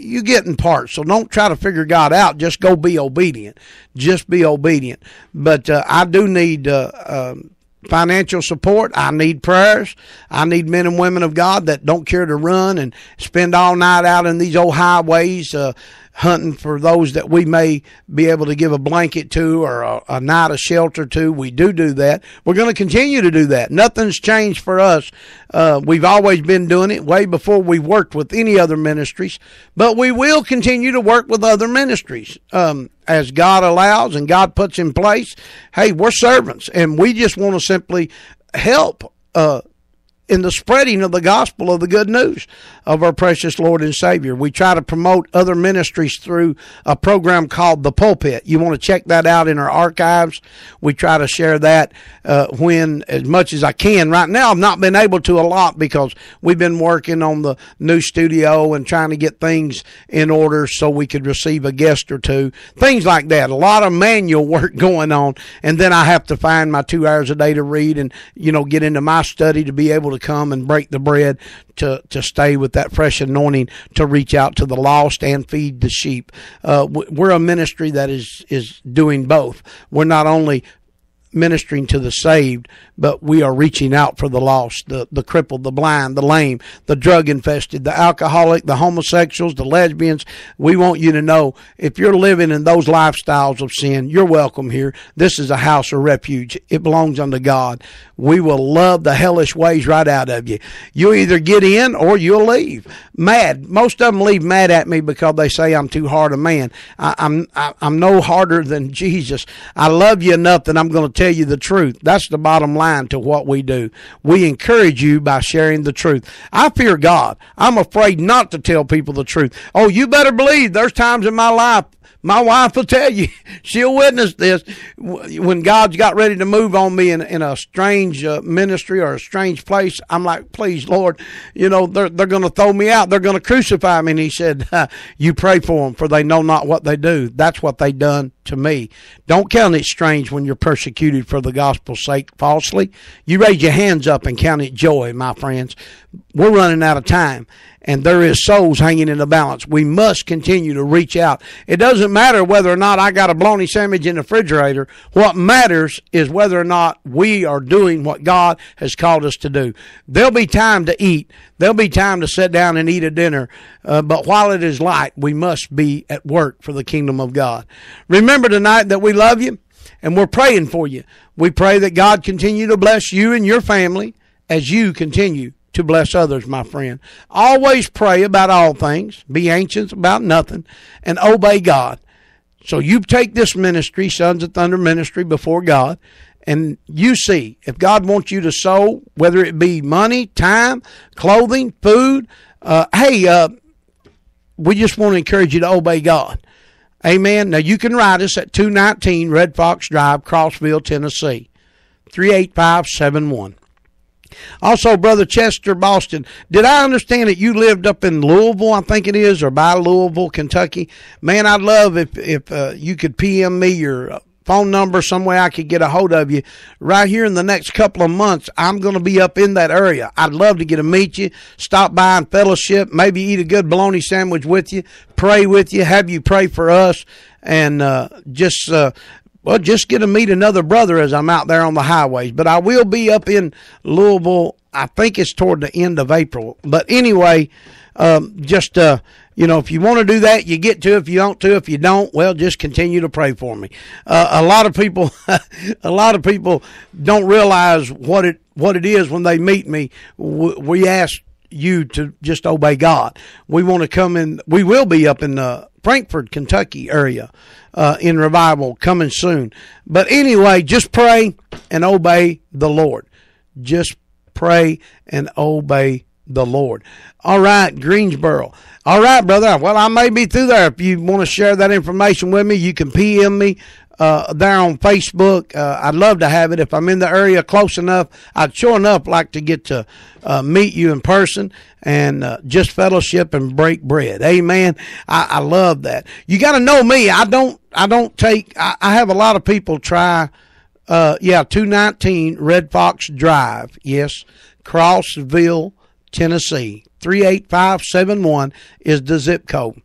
you get in parts, so don't try to figure God out. Just go be obedient. Just be obedient. But I do need financial support. I need prayers. I need men and women of God that don't care to run and spend all night out in these old highways hunting for those that we may be able to give a blanket to or a night of shelter to. We do that. We're going to continue to do that. Nothing's changed for us. We've always been doing it way before we worked with any other ministries, but we will continue to work with other ministries as God allows and God puts in place. Hey, we're servants, and we just want to simply help in the spreading of the gospel of the good news of our precious Lord and Savior. We try to promote other ministries through a program called The Pulpit. You want to check that out in our archives. We try to share that as much as I can. Right now, I've not been able to a lot because we've been working on the new studio and trying to get things in order so we could receive a guest or two, things like that. A lot of manual work going on, and then I have to find my 2 hours a day to read and, get into my study to be able to come and break the bread, to stay with that fresh anointing, to reach out to the lost and feed the sheep. We're a ministry that is doing both. We're not only ministering to the saved, but we are reaching out for the lost, the crippled, the blind, the lame, the drug infested, the alcoholic, the homosexuals, the lesbians. We want you to know, if you're living in those lifestyles of sin, you're welcome here. This is a house of refuge. It belongs unto God. We will love the hellish ways right out of you. You'll either get in or you'll leave mad. Most of them leave mad at me because they say I'm too hard a man. I'm no harder than Jesus. I love you enough that I'm going to tell you the truth. That's the bottom line to what we do. We encourage you by sharing the truth. I fear God. I'm afraid not to tell people the truth. Oh, you better believe there's times in my life my wife will tell you, she'll witness this. When God's got ready to move on me in a strange ministry or a strange place, I'm like, please, Lord, you know, they're going to throw me out. They're going to crucify me. And he said, you pray for them, for they know not what they do. That's what they done to me. Don't count it strange when you're persecuted for the gospel's sake falsely. You raise your hands up and count it joy, my friends. We're running out of time, and there is souls hanging in the balance. We must continue to reach out. It doesn't matter whether or not I got a bologna sandwich in the refrigerator. What matters is whether or not we are doing what God has called us to do. There'll be time to eat. There'll be time to sit down and eat a dinner. But while it is light, we must be at work for the kingdom of God. Remember tonight that we love you, and we're praying for you. We pray that God continue to bless you and your family as you continue to bless others, my friend. Always pray about all things. Be anxious about nothing. And obey God. So you take this ministry, Sons of Thunder Ministry, before God. And you see, if God wants you to sow, whether it be money, time, clothing, food. We just want to encourage you to obey God. Amen. Now you can write us at 219 Red Fox Drive, Crossville, Tennessee, 38571. Also, Brother Chester Boston, did I understand that you lived up in Louisville, I think it is, or by Louisville, Kentucky? Man, I'd love if you could PM me your phone number, some way I could get a hold of you. Right here in the next couple of months, I'm going to be up in that area. I'd love to get to meet you, stop by and fellowship, maybe eat a good bologna sandwich with you, pray with you, have you pray for us, and just get to meet another brother as I'm out there on the highways. But I will be up in Louisville. I think it's toward the end of April. But anyway, if you want to do that, you get to. If you don't to, if you don't, well, just continue to pray for me. A lot of people don't realize what it is when they meet me. We ask you to just obey God. We want to come in. We will be up in the Frankfort, Kentucky area in revival coming soon. But anyway, just pray and obey the Lord. Just pray and obey the Lord. All right, Greensboro. All right, brother. Well, I may be through there. If you want to share that information with me, you can PM me there on Facebook. I'd love to have it. If I'm in the area close enough, I'd sure enough like to get to meet you in person and just fellowship and break bread. Amen. I love that. You got to know me. I have a lot of people try. 219 Red Fox Drive. Yes. Crossville, Tennessee. 38571 is the zip code.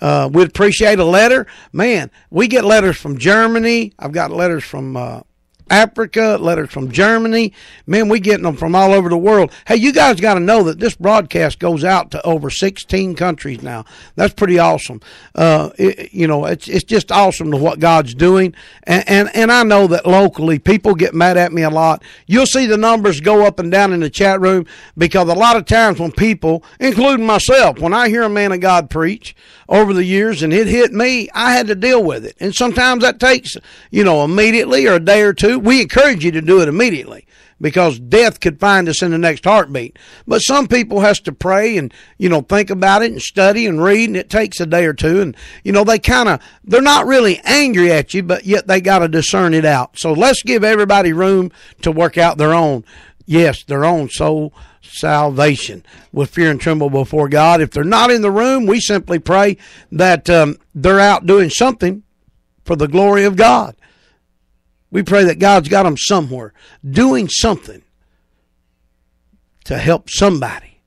We'd appreciate a letter. Man, we get letters from Germany. I've got letters from Africa, letters from Germany. Man, we're getting them from all over the world. Hey, you guys got to know that this broadcast goes out to over 16 countries now. That's pretty awesome. It's just awesome to what God's doing. And I know that locally people get mad at me a lot. You'll see the numbers go up and down in the chat room, because a lot of times when people, including myself, when I hear a man of God preach over the years and it hit me, I had to deal with it. And sometimes that takes, immediately or a day or two. We encourage you to do it immediately, because death could find us in the next heartbeat. But some people has to pray and, think about it and study and read, and it takes a day or two. And, they're not really angry at you, but yet they got to discern it out. So let's give everybody room to work out their own soul salvation with fear and tremble before God. If they're not in the room, we simply pray that they're out doing something for the glory of God. We pray that God's got them somewhere doing something to help somebody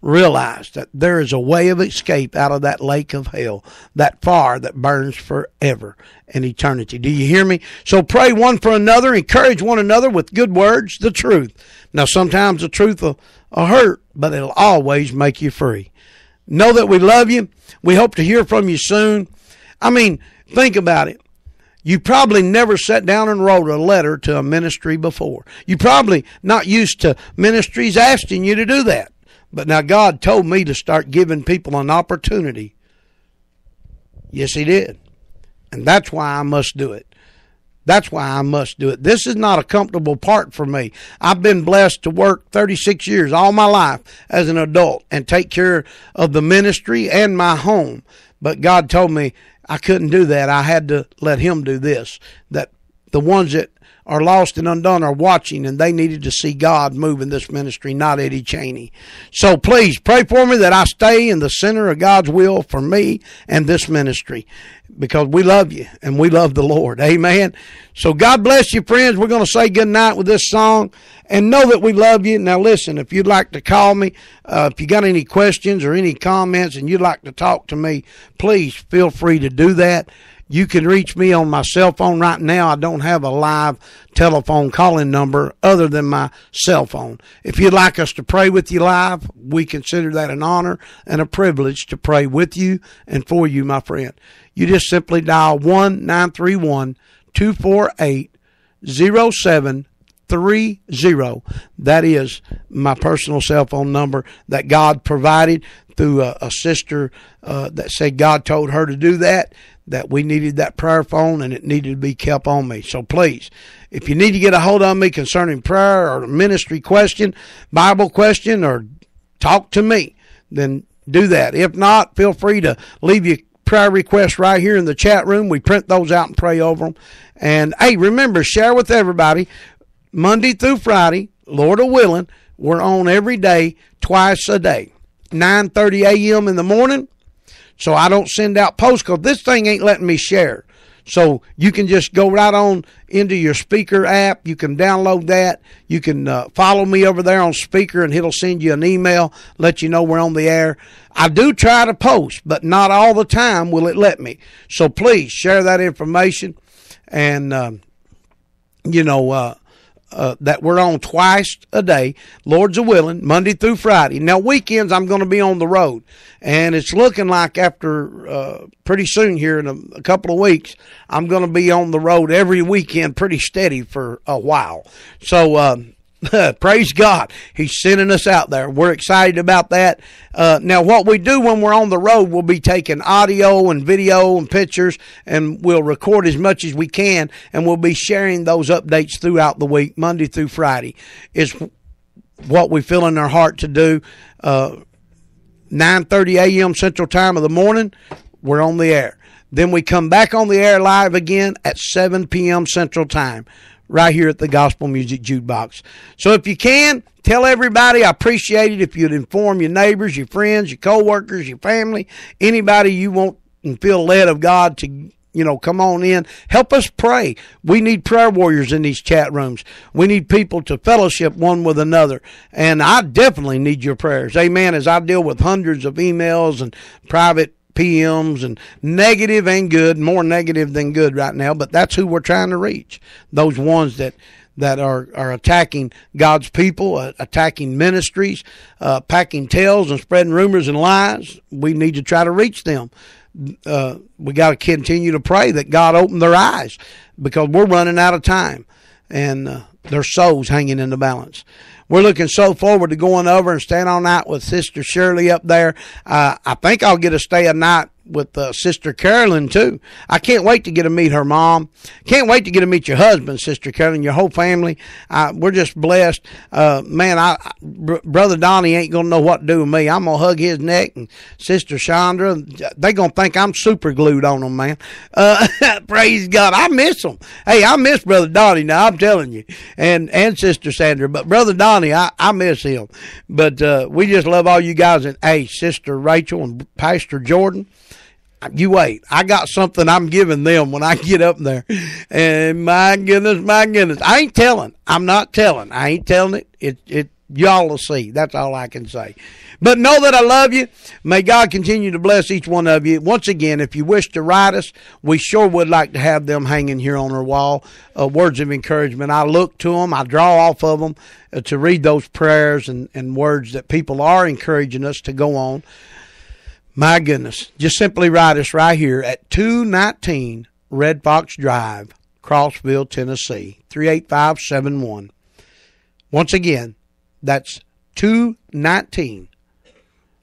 realize that there is a way of escape out of that lake of hell, that fire that burns forever and eternity. Do you hear me? So pray one for another, encourage one another with good words, the truth. Now, sometimes the truth will hurt, but it'll always make you free. Know that we love you. We hope to hear from you soon. I mean, think about it. You probably never sat down and wrote a letter to a ministry before. You probably not used to ministries asking you to do that. But now God told me to start giving people an opportunity. Yes, he did. And that's why I must do it. That's why I must do it. This is not a comfortable part for me. I've been blessed to work 36 years, all my life, as an adult and take care of the ministry and my home. But God told me I couldn't do that. I had to let him do this, that the ones that are lost and undone are watching, and they needed to see God move in this ministry, not Eddie Chaney. So please pray for me that I stay in the center of God's will for me and this ministry, because we love you and we love the Lord. Amen. So God bless you, friends. We're going to say goodnight with this song, and know that we love you. Now listen, if you'd like to call me, if you got any questions or any comments and you'd like to talk to me, please feel free to do that. You can reach me on my cell phone right now. I don't have a live telephone calling number other than my cell phone. If you'd like us to pray with you live, we consider that an honor and a privilege to pray with you and for you, my friend. You just simply dial 1-931-248-0730. That is my personal cell phone number that God provided through a sister that said God told her to do that, that we needed that prayer phone and it needed to be kept on me. So please, if you need to get a hold of me concerning prayer or ministry question, Bible question, or talk to me, then do that. If not, feel free to leave your prayer requests right here in the chat room. We print those out and pray over them. And hey, remember, share with everybody. Monday through Friday, Lord willing, we're on every day, twice a day, 9:30 a.m. in the morning. So I don't send out postcards. This thing ain't letting me share. So you can just go right on into your Spreaker app. You can download that. You can follow me over there on Spreaker, and it'll send you an email, let you know we're on the air. I do try to post, but not all the time will it let me. So please share that information, and, that we're on twice a day, Lord's a willing, Monday through Friday. Now, weekends, I'm going to be on the road, and it's looking like after pretty soon here in a couple of weeks, I'm going to be on the road every weekend pretty steady for a while. So, praise God. He's sending us out there. We're excited about that. Now, what we do when we're on the road, we'll be taking audio and video and pictures, and we'll record as much as we can, and we'll be sharing those updates throughout the week, Monday through Friday. It's what we feel in our heart to do. 9:30 a.m. Central Time of the morning, we're on the air. Then we come back on the air live again at 7 p.m. Central Time, right here at the Gospel Music Jukebox. So if you can, tell everybody. I appreciate it if you'd inform your neighbors, your friends, your coworkers, your family, anybody you want and feel led of God to, come on in. Help us pray. We need prayer warriors in these chat rooms. We need people to fellowship one with another. And I definitely need your prayers. Amen. As I deal with hundreds of emails and private PMs, and negative and good, more negative than good right now, but that's who we're trying to reach. Those ones that are attacking God's people, attacking ministries, packing tails and spreading rumors and lies. We need to try to reach them. We got to continue to pray that God open their eyes, because we're running out of time, and their souls hanging in the balance. We're looking so forward to going over and staying all night with Sister Shirley up there. I think I'll get to stay a night with Sister Carolyn, too. I can't wait to get to meet her mom. Can't wait to get to meet your husband, Sister Carolyn, your whole family. We're just blessed. Brother Donnie ain't going to know what to do with me. I'm going to hug his neck, and Sister Chandra, they're going to think I'm super glued on them, man. Praise God. I miss them. Hey, I miss Brother Donnie now, I'm telling you, and Sister Sandra. But Brother Donnie, I miss him. But we just love all you guys. And hey, Sister Rachel and Pastor Jordan, you wait. I got something I'm giving them when I get up there. And my goodness. I ain't telling it. It y'all will see. That's all I can say. But know that I love you. May God continue to bless each one of you. Once again, if you wish to write us, we sure would like to have them hanging here on our wall. Words of encouragement. I look to them. I draw off of them to read those prayers and words that people are encouraging us to go on. My goodness. Just simply write us right here at 219 Red Fox Drive, Crossville, Tennessee, 38571. Once again, that's 219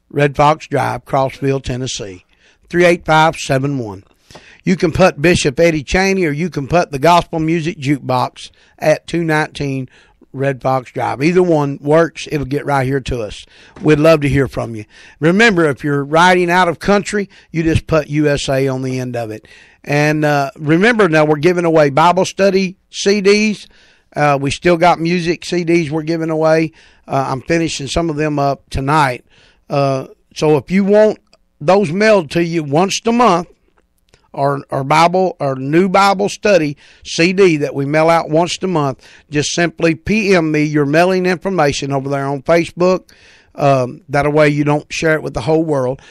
Red Fox Drive, Crossville, Tennessee, 38571. You can put Bishop Eddie Chaney, or you can put the Gospel Music Jukebox at 219 Red Fox Drive. Either one works. It'll get right here to us. We'd love to hear from you. Remember, if you're riding out of country, you just put USA on the end of it. And remember, now we're giving away Bible study CDs. We still got music CDs we're giving away. I'm finishing some of them up tonight. So if you want those mailed to you once a month, or Bible, or new Bible study CD that we mail out once a month, just simply PM me your mailing information over there on Facebook. That way you don't share it with the whole world.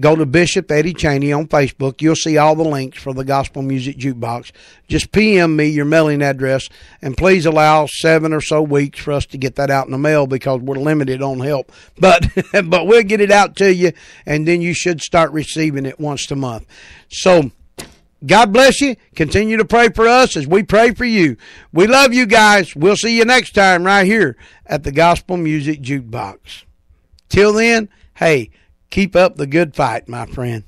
Go to Bishop Eddie Chaney on Facebook. You'll see all the links for the Gospel Music Jukebox. Just PM me your mailing address, and please allow 7 or so weeks for us to get that out in the mail, because we're limited on help. But we'll get it out to you, and then you should start receiving it once a month. So God bless you. Continue to pray for us as we pray for you. We love you guys. We'll see you next time right here at the Gospel Music Jukebox. Till then, hey, keep up the good fight, my friend.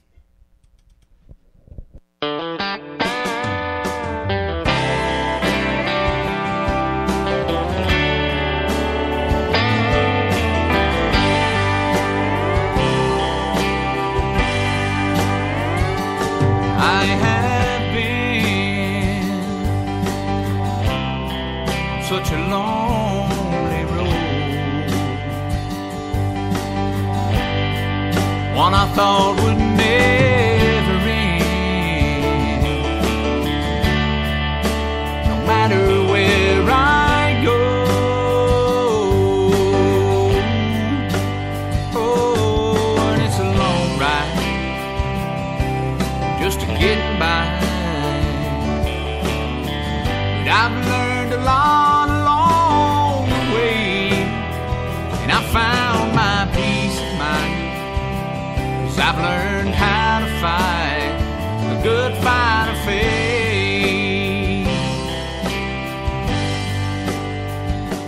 I have been such a lonely road, one I thought would never end, no matter where I go. Oh, and it's a long ride just to get by, but I've learned a lot along the way, and I found my peace of mind, 'cause I've learned how to fight the good fight of faith,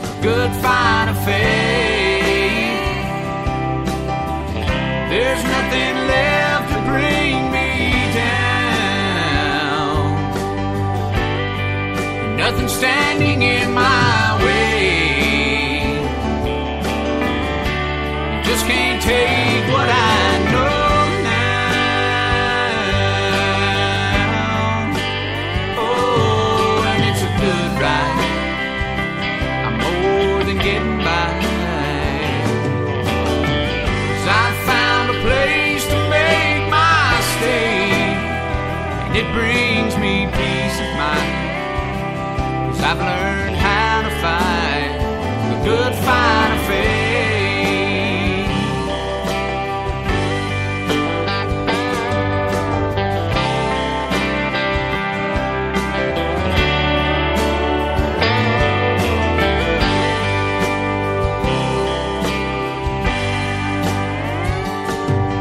the good fight of faith. There's nothing left to bring me down, nothing standing in my way. You just can't take what I know now. Oh, and it's a good ride. I'm more than getting by, 'cause I found a place to make my stay, and it brings me peace of mind. I've learned how to fight the good fight of faith.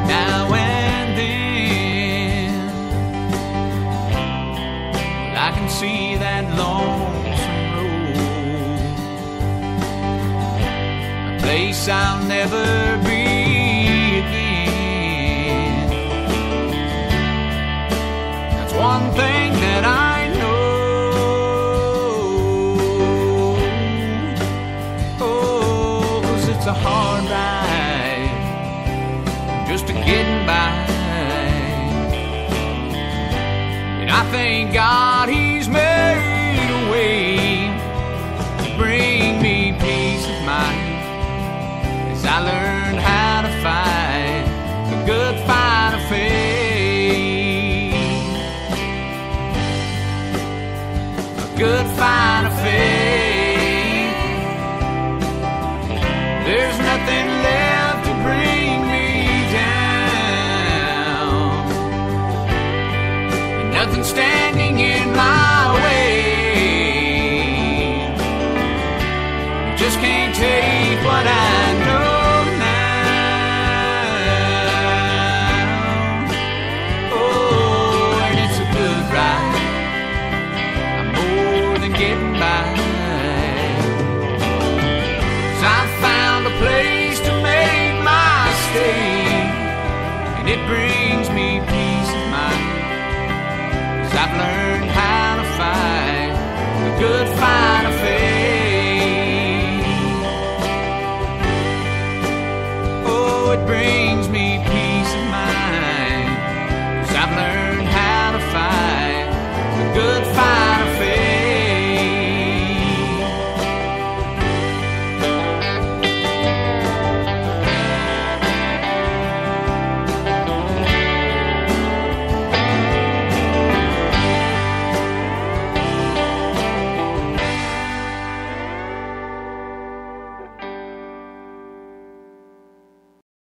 Now and then I can see that long place I'll never be again. That's one thing that I know. Oh, 'cause it's a hard ride just to get by, and I thank God He's made a way to bring me peace of mind. I learned how to fight the good fight of faith, a good fight of faith. There's nothing left to bring me down, nothing standing in my way. You just can't take what I know. It brings me peace of mind, good find.